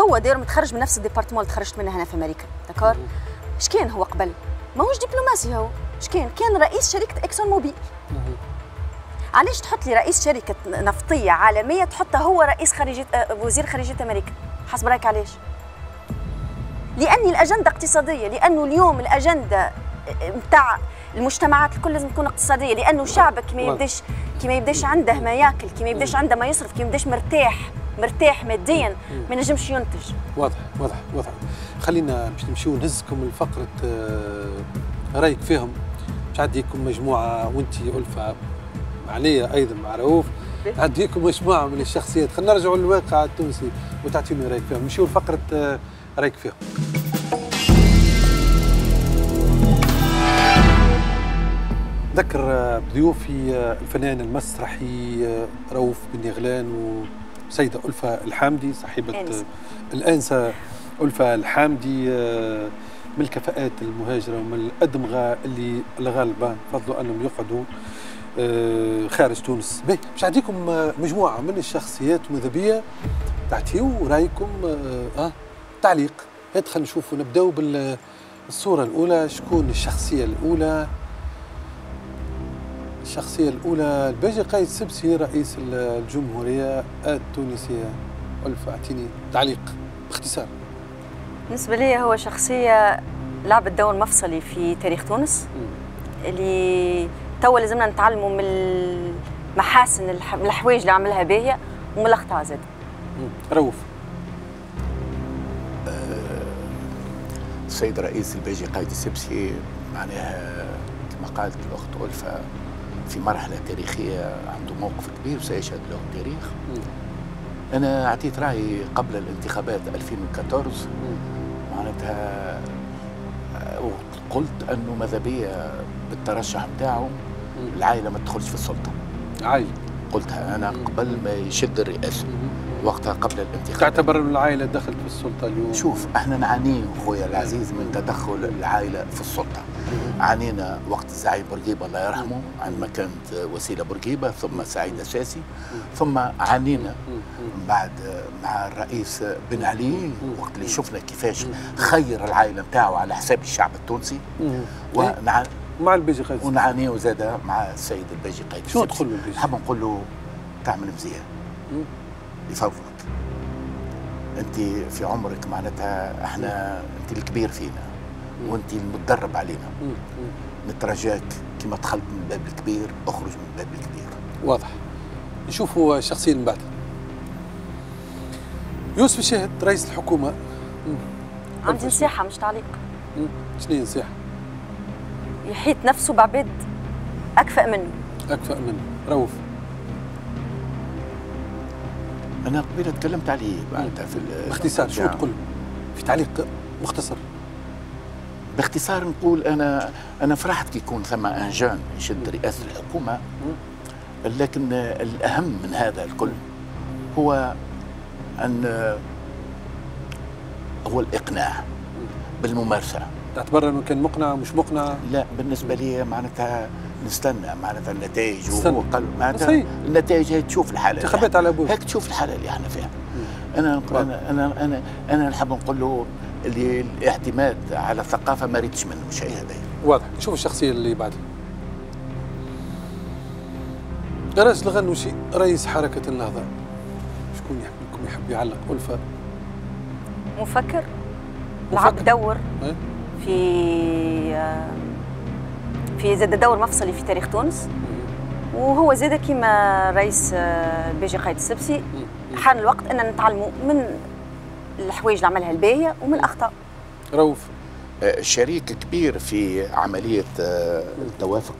هو داير متخرج من نفس الديبارتمون اللي تخرجت منه هنا في امريكا، داكور. اش كان هو قبل؟ ماهوش دبلوماسي هو، اش كان؟ كان رئيس شركه اكسون موبيل. علاش تحط لي رئيس شركه نفطيه عالميه تحطه هو رئيس خارجيه وزير خارجيه امريكا؟ حسب رايك علاش؟ لأن الأجندة اقتصادية، لأنه اليوم الأجندة نتاع المجتمعات الكل لازم تكون اقتصادية، لأنه شعبك كي ما يبداش كي ما يبداش عنده ما ياكل، كي ما يبداش عنده ما يصرف، كي ما يبداش مرتاح مرتاح ماديا ما ينجمش ينتج. واضح واضح واضح. خلينا باش نمشيو نهزكم لفقرة رايك فيهم، باش نعديكم مجموعة وأنت ألفة عليا أيضا مع رؤوف، نعديكم مجموعة من الشخصيات، خلينا نرجعوا للواقع التونسي وتعطيوني رايك فيهم. نمشيو لفقرة رايك فيهم. ذكر ضيوفي الفنان المسرحي رؤوف بن يغلان وسيدة ألفة الحامدي صاحبة الأنسة ألفة الحامدي، من الكفاءات المهاجرة ومن الأدمغة اللي الغالبة فضلوا أنهم يقعدوا خارج تونس. باهي باش نعطيكم مجموعه من الشخصيات وماذا بيا تعطيو رايكم اه تعليق. ندخل نشوف ونبداو بالصوره الاولى. شكون الشخصيه الاولى؟ الشخصيه الاولى الباجي قايد سبسي رئيس الجمهوريه التونسيه. ألفا اعطيني تعليق باختصار. بالنسبه لي هو شخصيه لعبت دور مفصلي في تاريخ تونس، اللي توا لازمنا نتعلموا من المحاسن الحوايج اللي عملها باهيه ومن الاخطاء زاد. رؤوف. السيد رئيس الباجي قايد السبسي معناها كما قالت الاخت ألفا في مرحله تاريخيه، عنده موقف كبير وسيشهد له التاريخ. انا اعطيت رايي قبل الانتخابات ألفين وأربعطاش معناتها، وقلت انه ماذا بيا بالترشح نتاعو العائله ما تدخلش في السلطه. عائله قلتها انا قبل ما يشد الرئاسه وقتها قبل الانتخابات. تعتبر العائله دخلت في السلطه اليوم؟ شوف احنا نعاني خويا العزيز من تدخل العائله في السلطه. عانينا وقت الزعيم بورقيبه الله يرحمه عندما كانت وسيله بورقيبه ثم سعيد الساسي، ثم عانينا من بعد مع الرئيس بن علي وقت اللي شفنا كيفاش خير العائله نتاعو على حساب الشعب التونسي. ونع... مع الباجي قايد ونعانيو زاده مع السيد الباجي قايد. شو تقول له؟ حاب نقول له تعمل مزيان بفضلك، انت في عمرك معناتها احنا انت الكبير فينا وانت المتدرب علينا، نترجاك كما دخلت من الباب الكبير اخرج من الباب الكبير. واضح. نشوفوا الشخصيه من بعد. يوسف شاهد رئيس الحكومه. عندي نصيحه مش تعليق. شنو هي النصيحه؟ يحيط نفسه بعباد اكفأ منه. اكفأ منه. رؤوف. أنا قبيلة تكلمت عليه معناتها في باختصار. شو تقول في تعليق مختصر؟ باختصار نقول أنا أنا فرحت كي يكون ثم أنجان يشد رئاسة الحكومة، لكن الأهم من هذا الكل هو أن هو الإقناع بالممارسة. تعتبر أنه كان مقنع مش مقنع؟ لا بالنسبة لي معناتها نستنى معناتها النتائج، وهو قال معناتها النتائج هي تشوف الحاله. انتخابات على بوك هيك تشوف الحاله اللي احنا فيها. انا انا انا انا انا نحب نقول له اللي الاعتماد على الثقافه ما ريتش منه شيء هذايا. واضح. شوف الشخصيه اللي بعدها. راشد الغنوشي رئيس حركه النهضه. شكون يحبكم يحب يعلق؟ ألفا. مفكر لعب دور اه؟ في في زاد دور مفصلي في تاريخ تونس، وهو زاد كيما رئيس الباجي قايد السبسي حان الوقت أن نتعلموا من الحوايج اللي عملها الباهية ومن الأخطاء. رؤوف. شريك كبير في عملية التوافق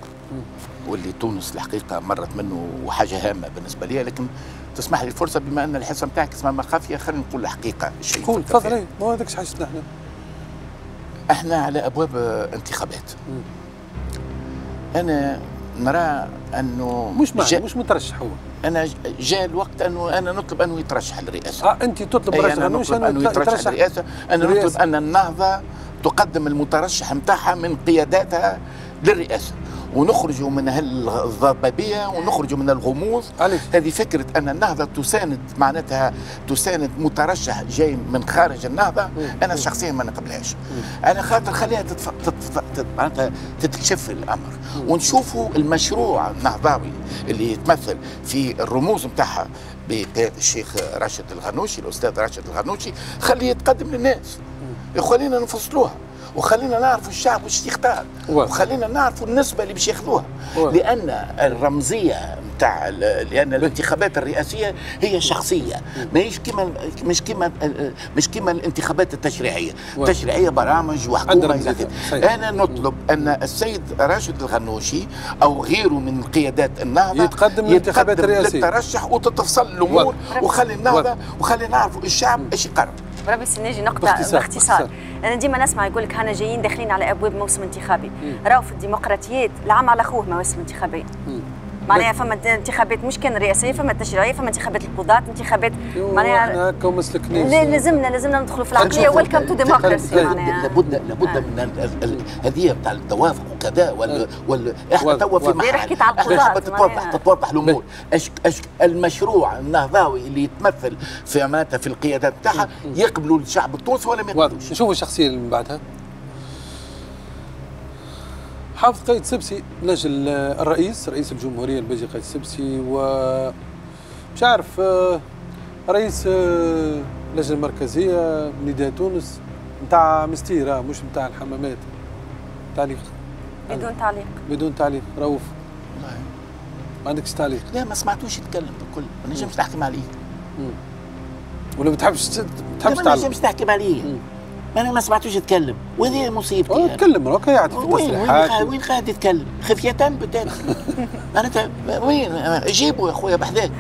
واللي تونس الحقيقة مرت منه وحاجة هامة بالنسبة لي، لكن تسمح لي الفرصة بما أن الحصة نتاعك اسمها ما خافية خلينا نقول الحقيقة. شكون تفضل. ما هذاكش حاجتنا احنا. احنا على أبواب انتخابات. مم. أنا نرى أنه مش معنا مش مترشح هو. أنا جاء الوقت أنه أنا نطلب أنه يترشح للرئاسة. آه أنت تطلب رئاسة غنوش أنه يترشح للرئاسة. أنا نطلب أن النهضة تقدم المترشح نتاعها من قياداتها للرئاسة، ونخرجوا من هالضبابية ونخرجوا من الغموض. هذه فكرة أن النهضة تساند معناتها تساند مترشح جاي من خارج النهضة. مم. أنا شخصيا ما نقبلهاش. مم. أنا خاطر خليها تتف... تتف... تت... معناتها تتكشف الأمر ونشوفوا المشروع النهضوي اللي يتمثل في الرموز نتاعها بقيادة الشيخ راشد الغنوشي الأستاذ راشد الغنوشي. خليه يتقدم للناس وخلينا نفصلوها وخلينا نعرفوا الشعب واش يختار وخلينا نعرفوا النسبه اللي باش ياخذوها، لان الرمزيه نتاع لان الانتخابات الرئاسيه هي شخصيه ماهيش كيما مش كيما مش كيما الانتخابات التشريعيه. التشريعيه برامج وحكومه الى اخره. انا نطلب ان السيد راشد الغنوشي او غيره من قيادات النهضه يتقدم للانتخابات الرئاسيه للترشح وتتفصل الامور وخلي النهضه وخلي نعرفوا الشعب ايش يقرر. بربي سنجي نقطه باختصار. باختصار انا ديما نسمع يقول لك هانا جايين داخلين على ابواب موسم انتخابي. راهو في الديمقراطيات العام على خوه مواسم انتخابيه. معناها فما انتخابات مش كان رئاسيه، فما تشريعيه، فما انتخابات القضاة، انتخابات معناها احنا هكا وما سلكناش. لازمنا لازمنا ندخلوا في العقليه ويلكم تو ديموكراسي معناها. لابد لابد من هذه نتاع التوافق وكذا وال وال احنا توا في محل حكيت على القضاة تتوضح تتوضح الامور. اش اش المشروع النهضاوي اللي يتمثل في معناتها في القيادات نتاعها يقبلوا الشعب التونسي ولا ما يقبلوش؟ شوفوا الشخصيه اللي من بعدها. حافظ قايد سبسي نجل الرئيس رئيس الجمهورية الباجي قايد سبسي و مش عارف رئيس اللجنة المركزية نداء تونس نتاع مستير مش نتاع الحمامات. تعليق بدون تعليق بدون تعليق رؤوف والله ما عندكش تعليق؟ لا ما سمعتوش يتكلم بالكل، ما نجمش نحكم عليه ولا ما تحبش تحبش تعليق؟ ما نجمش نحكم عليه أنا ما سمعتوش يتكلم وهذه مصيبتي. هو يتكلم راك قاعد في التصريحات وين قاعد يتكلم خفية بتاعك. أنا ت... وين جيبوا يا خويا بحذاك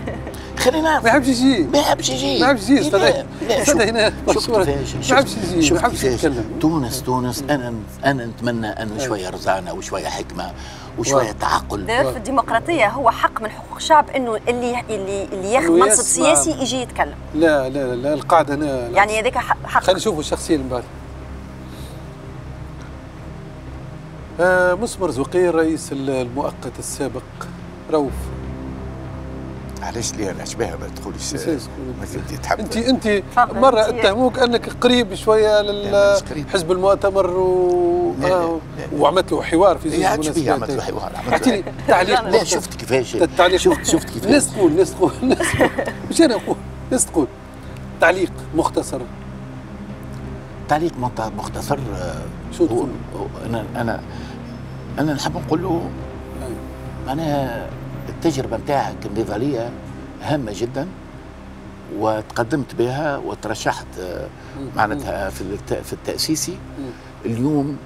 خلينا ما يحبش يجي ما يحبش يجي ما يحبش يجي لا لا شوف كيفاش ما يحبش يجي ما يحبش يتكلم. تونس تونس أنا أنا نتمنى أن شوية رزانة وشوية حكمة وشويه تعقل. داير في الديمقراطيه هو حق من حقوق الشعب انه اللي اللي اللي ياخذ منصب سياسي يجي يتكلم. لا لا لا القاعده هنا يعني هذاك حق. خلينا نشوفوا الشخصيه من بعد. آه محسن مرزوقي الرئيس المؤقت السابق رؤوف. علاش لي انا شبيها ما تدخلش ما تحب انت انت مره اتهموك انك قريب شويه للحزب المؤتمر و... آه وعملت له حوار في زوج مناسبات. عملت له حوار عملت له تعليق. لا شفت كيفاش شفت شفت كيفاش الناس تقول الناس تقول مش انا اقول الناس تقول تعليق مختصر تعليق مختصر شو تقول؟ انا انا انا نحب نقول له معناها التجربة نتاعك النضالية هامة جدا وتقدمت بها وترشحت معناتها في في التأسيسي. اليوم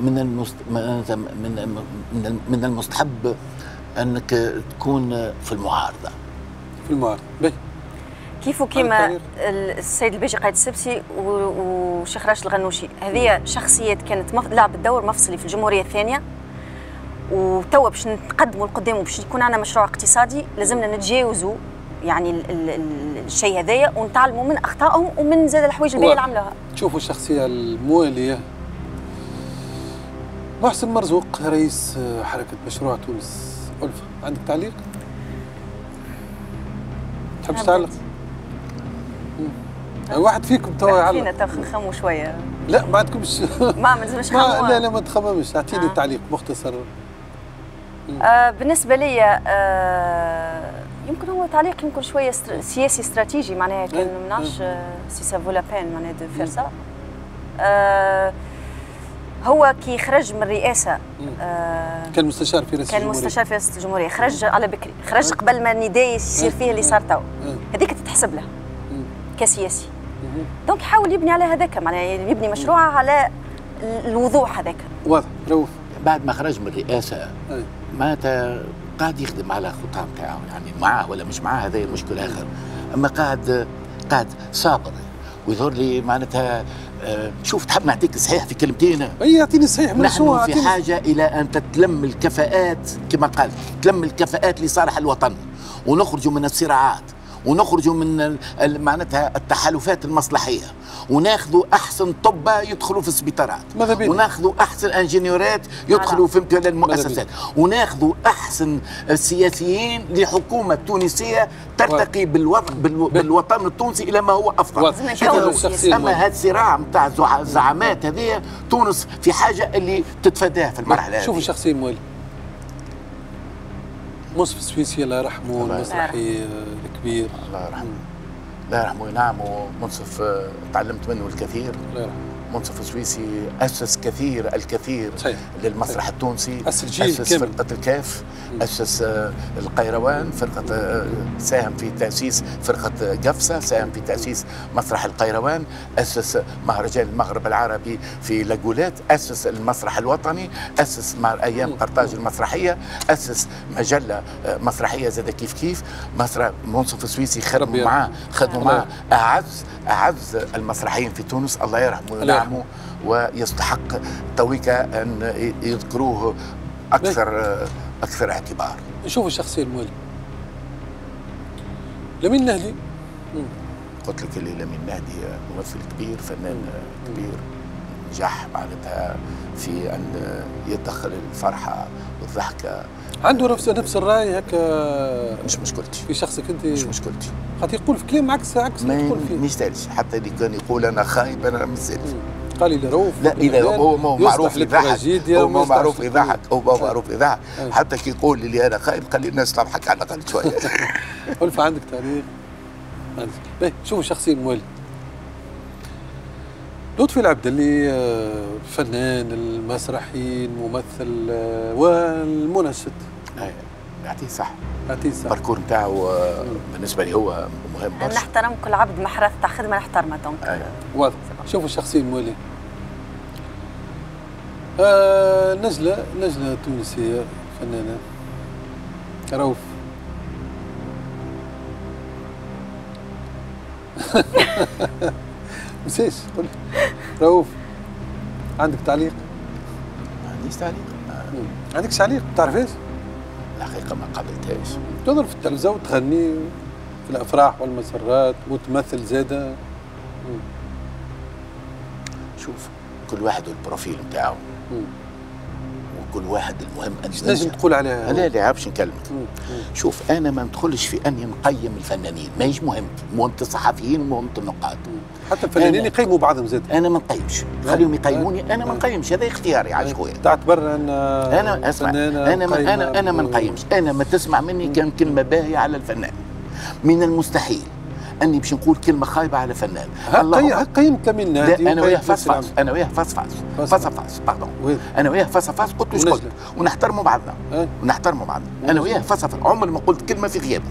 من المست من من المستحب انك تكون في المعارضة في المعارضة كيف وكيما السيد الباجي قايد السبسي والشيخ راشد الغنوشي. هذه شخصيات كانت مف... لعبت دور مفصلي في الجمهورية الثانية وتوا باش نتقدموا لقدام وباش يكون عندنا مشروع اقتصادي لازمنا نتجاوزوا يعني الشيء هذايا ونتعلموا من اخطائهم ومن زاد الحوايج الباهيه اللي عملوها. شوفوا الشخصيه المواليه محسن مرزوق رئيس حركه مشروع تونس. ألفة عندك تعليق؟ تحبش تعلق؟ واحد فيكم توا يعلق فينا تخموا شويه. لا ما عندكمش ما لازمش تخمموا. لا لا ما تخممش اعطيني تعليق مختصر. آه بالنسبة لي آه يمكن هو تعليق يمكن شوية استر... سياسي استراتيجي معناها كان مناش سي سافو لا بان معناها دو فير سا. آه هو كي خرج من الرئاسة آه كان مستشار في رئاسة الجمهورية كان مستشار في رئاسة الجمهورية خرج على بكري خرج مم. قبل ما النداء يصير فيه اللي صار توا هذيك تتحسب له كسياسي. دونك يحاول يبني على هذاك معناها يبني مشروعه على الوضوح هذاك. واضح رؤوف بعد ما خرج من الرئاسة معناتها قاعد يخدم على خطة نتاعو يعني معاه ولا مش معاه هذا المشكل آخر. أما قاعد قاعد صابر ويظهر لي معناتها شوف تحب نعطيك صحيح في كلمتين. اي يعطيني صحيح من نحن في حاجة إلى أن تتلم الكفاءات كما قال تلم الكفاءات لصالح الوطن ونخرجوا من الصراعات ونخرجوا من معناتها التحالفات المصلحيه وناخذوا احسن طبه يدخلوا في السبيطارات وناخذوا احسن انجنيورات يدخلوا في المؤسسات وناخذوا احسن السياسيين لحكومه تونسيه ترتقي بالوطن بالوطن التونسي الى ما هو افضل. اما هذا الصراع نتاع الزعامات هذه تونس في حاجه اللي تتفاداها في المرحله هذه. شوفوا شخصيه موالي منصف السويسي الله يرحمه المسرحي الكبير الله يرحمه الله يرحمه. نعم ومنصف تعلمت منه الكثير. منصف السويسي اسس كثير الكثير صحيح. للمسرح التونسي اسس فرقه الكاف اسس القيروان فرقه ساهم في تاسيس فرقه قفصه ساهم في تاسيس مسرح القيروان اسس مهرجان المغرب العربي في لاغولات اسس المسرح الوطني اسس مع ايام قرطاج المسرحيه اسس مجله مسرحيه زاد كيف كيف مسرح. منصف السويسي خدموا معاه خدموا معاه اعز اعز المسرحيين في تونس الله يرحمه ويستحق تويكا أن يذكروه أكثر أكثر اعتبار. شوف الشخصية المؤلفة لمين نهدي؟ قلت لك اللي لمين نهدي ممثل كبير، فنان مم. كبير، نجح معناتها في أن يدخل الفرحة والضحكة. عنده نفس نفس الرأي هكا. مش مشكلتي. في شخصك أنت. مش مشكلتي. خاطر يقول في كلام عكس عكس ما يقول فيه. ما يستاهلش، حتى اللي كان يقول أنا خايب أنا ما يستاهلش. قال لي رؤوف لا إذا هو ما هو معروف يضحك، هو ما هو معروف يضحك، هو ما هو معروف يضحك، حتى كي يقول لي أنا خايب قال لي الناس تضحك على الأقل شوية. ألفا عندك تاريخ؟ عندك. باهي شوف الشخصية الموالية. لطفي العبدلي فنان، المسرحي، الممثل والمنشد. يعطيه صح. يعطيه صح. الباركور نتاعو بالنسبة لي هو مهم برشا. نحترم كل عبد محرث تاع خدمة نحترمه دونك. واضح. شوفوا الشخصية الموالية. آه نجلة، نجلة تونسية فنانة. رؤوف. مسيس قول رؤوف عندك تعليق؟ ما عنديش تعليق. ما عندكش تعليق؟ تعرفيش؟ الحقيقة ما قابلتهاش. تظهر في التلفزة وتغني في الأفراح والمسرات وتمثل زادة. شوف كل واحد والبروفيل نتاعو وكل واحد المهم أن تنجم تقول عليها. لا لا عابش نكلمك. شوف أنا ما ندخلش في أني نقيم الفنانين، ماهيش مهمتي، مهمة الصحفيين ومهمة النقاد. حتى الفنانين يقيموا بعضهم زاد. أنا ما نقيمش، خليهم يقيموني، أنا ما نقيمش، هذا اختياري على شكون. تعتبر أن أنا أسمع أنا أنا أنا, أنا ما نقيمش، أنا ما تسمع مني كان كلمة باهية على الفنان. من المستحيل اني باش نقول كلمه خايبه على فنان. هاك قيمت من نادي انا وياه فصفص انا وياه فصفص فصفص باردون انا وياه فصفص قلت له شكون ونحترموا بعضنا أه؟ ونحترموا بعضنا انا وياه فصفص عمري ما قلت كلمه في غيابه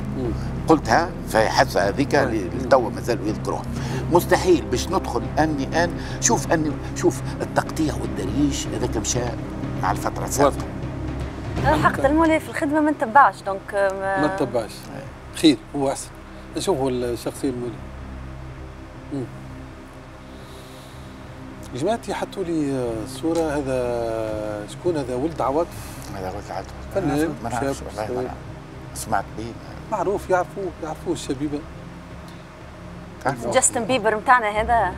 قلتها في حادثه هذيك اللي توا مازالوا يذكروها. مستحيل باش ندخل اني ان شوف اني شوف التقطيع والدريش هذاك مشى مع الفتره السابقه. الحق المولي في الخدمه ما نتبعش دونك ما نتبعش خير هو احسن. شوفوا الشخصية المولية. يا جماعة حطوا لي صورة هذا شكون هذا ولد عواطف؟ هذا ولد عواطف. فنان ما نعرفش والله ما سمعت به. معروف يعرفوه يعرفوه الشبيبة. جاستن بيبر نتاعنا هذا.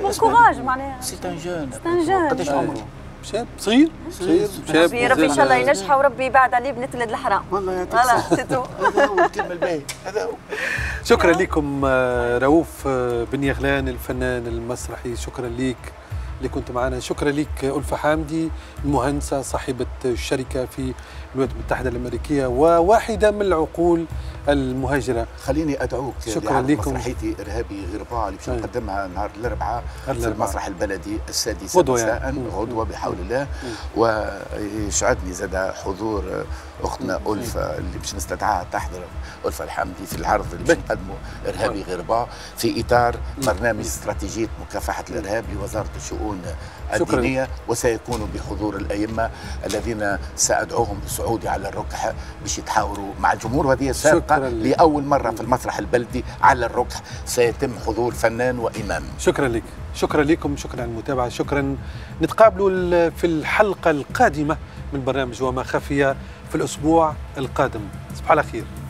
بون كوراج معناها. سيت ان جون. سيت ان جون. قداش عمره؟ شاب صغير صغير شاب ربي ان شاء الله ينجحه وربي يبعد عليه بنت ولاد الحرام والله يعطيك الصحة. هذا هو الكلمة الباهية هذا هو. شكرا لكم رؤوف بن يغلان الفنان المسرحي، شكرا لك اللي كنت معنا، شكرا لك ألفة حامدي المهندسة صاحبة الشركة في الولايات المتحدة الأمريكية وواحدة من العقول المهاجرة. خليني أدعوك شكرا لكم مسرحيتي إرهابي غرباع اللي باش نقدمها نهار الأربعاء في المسرح البلدي السادسة مساء غدوة بحول الله. ويسعدني زاد حضور أختنا ألفة اللي باش نستدعاها تحضر ألفة الحامدي في العرض اللي باش نقدمه إرهابي غرباع في إطار برنامج استراتيجية مكافحة الإرهاب لوزارة الشؤون الدينية، وسيكون بحضور الأئمة الذين سأدعوهم بالصعود على الركح باش يتحاوروا مع الجمهور، وهذه السابقة لأول مرة في المسرح البلدي على الركح سيتم حضور فنان وإمام. شكرا لك، شكرا لكم، شكرا على المتابعة، شكرا. نتقابلوا في الحلقة القادمة من برنامج وما خفية في الأسبوع القادم. صباح الخير.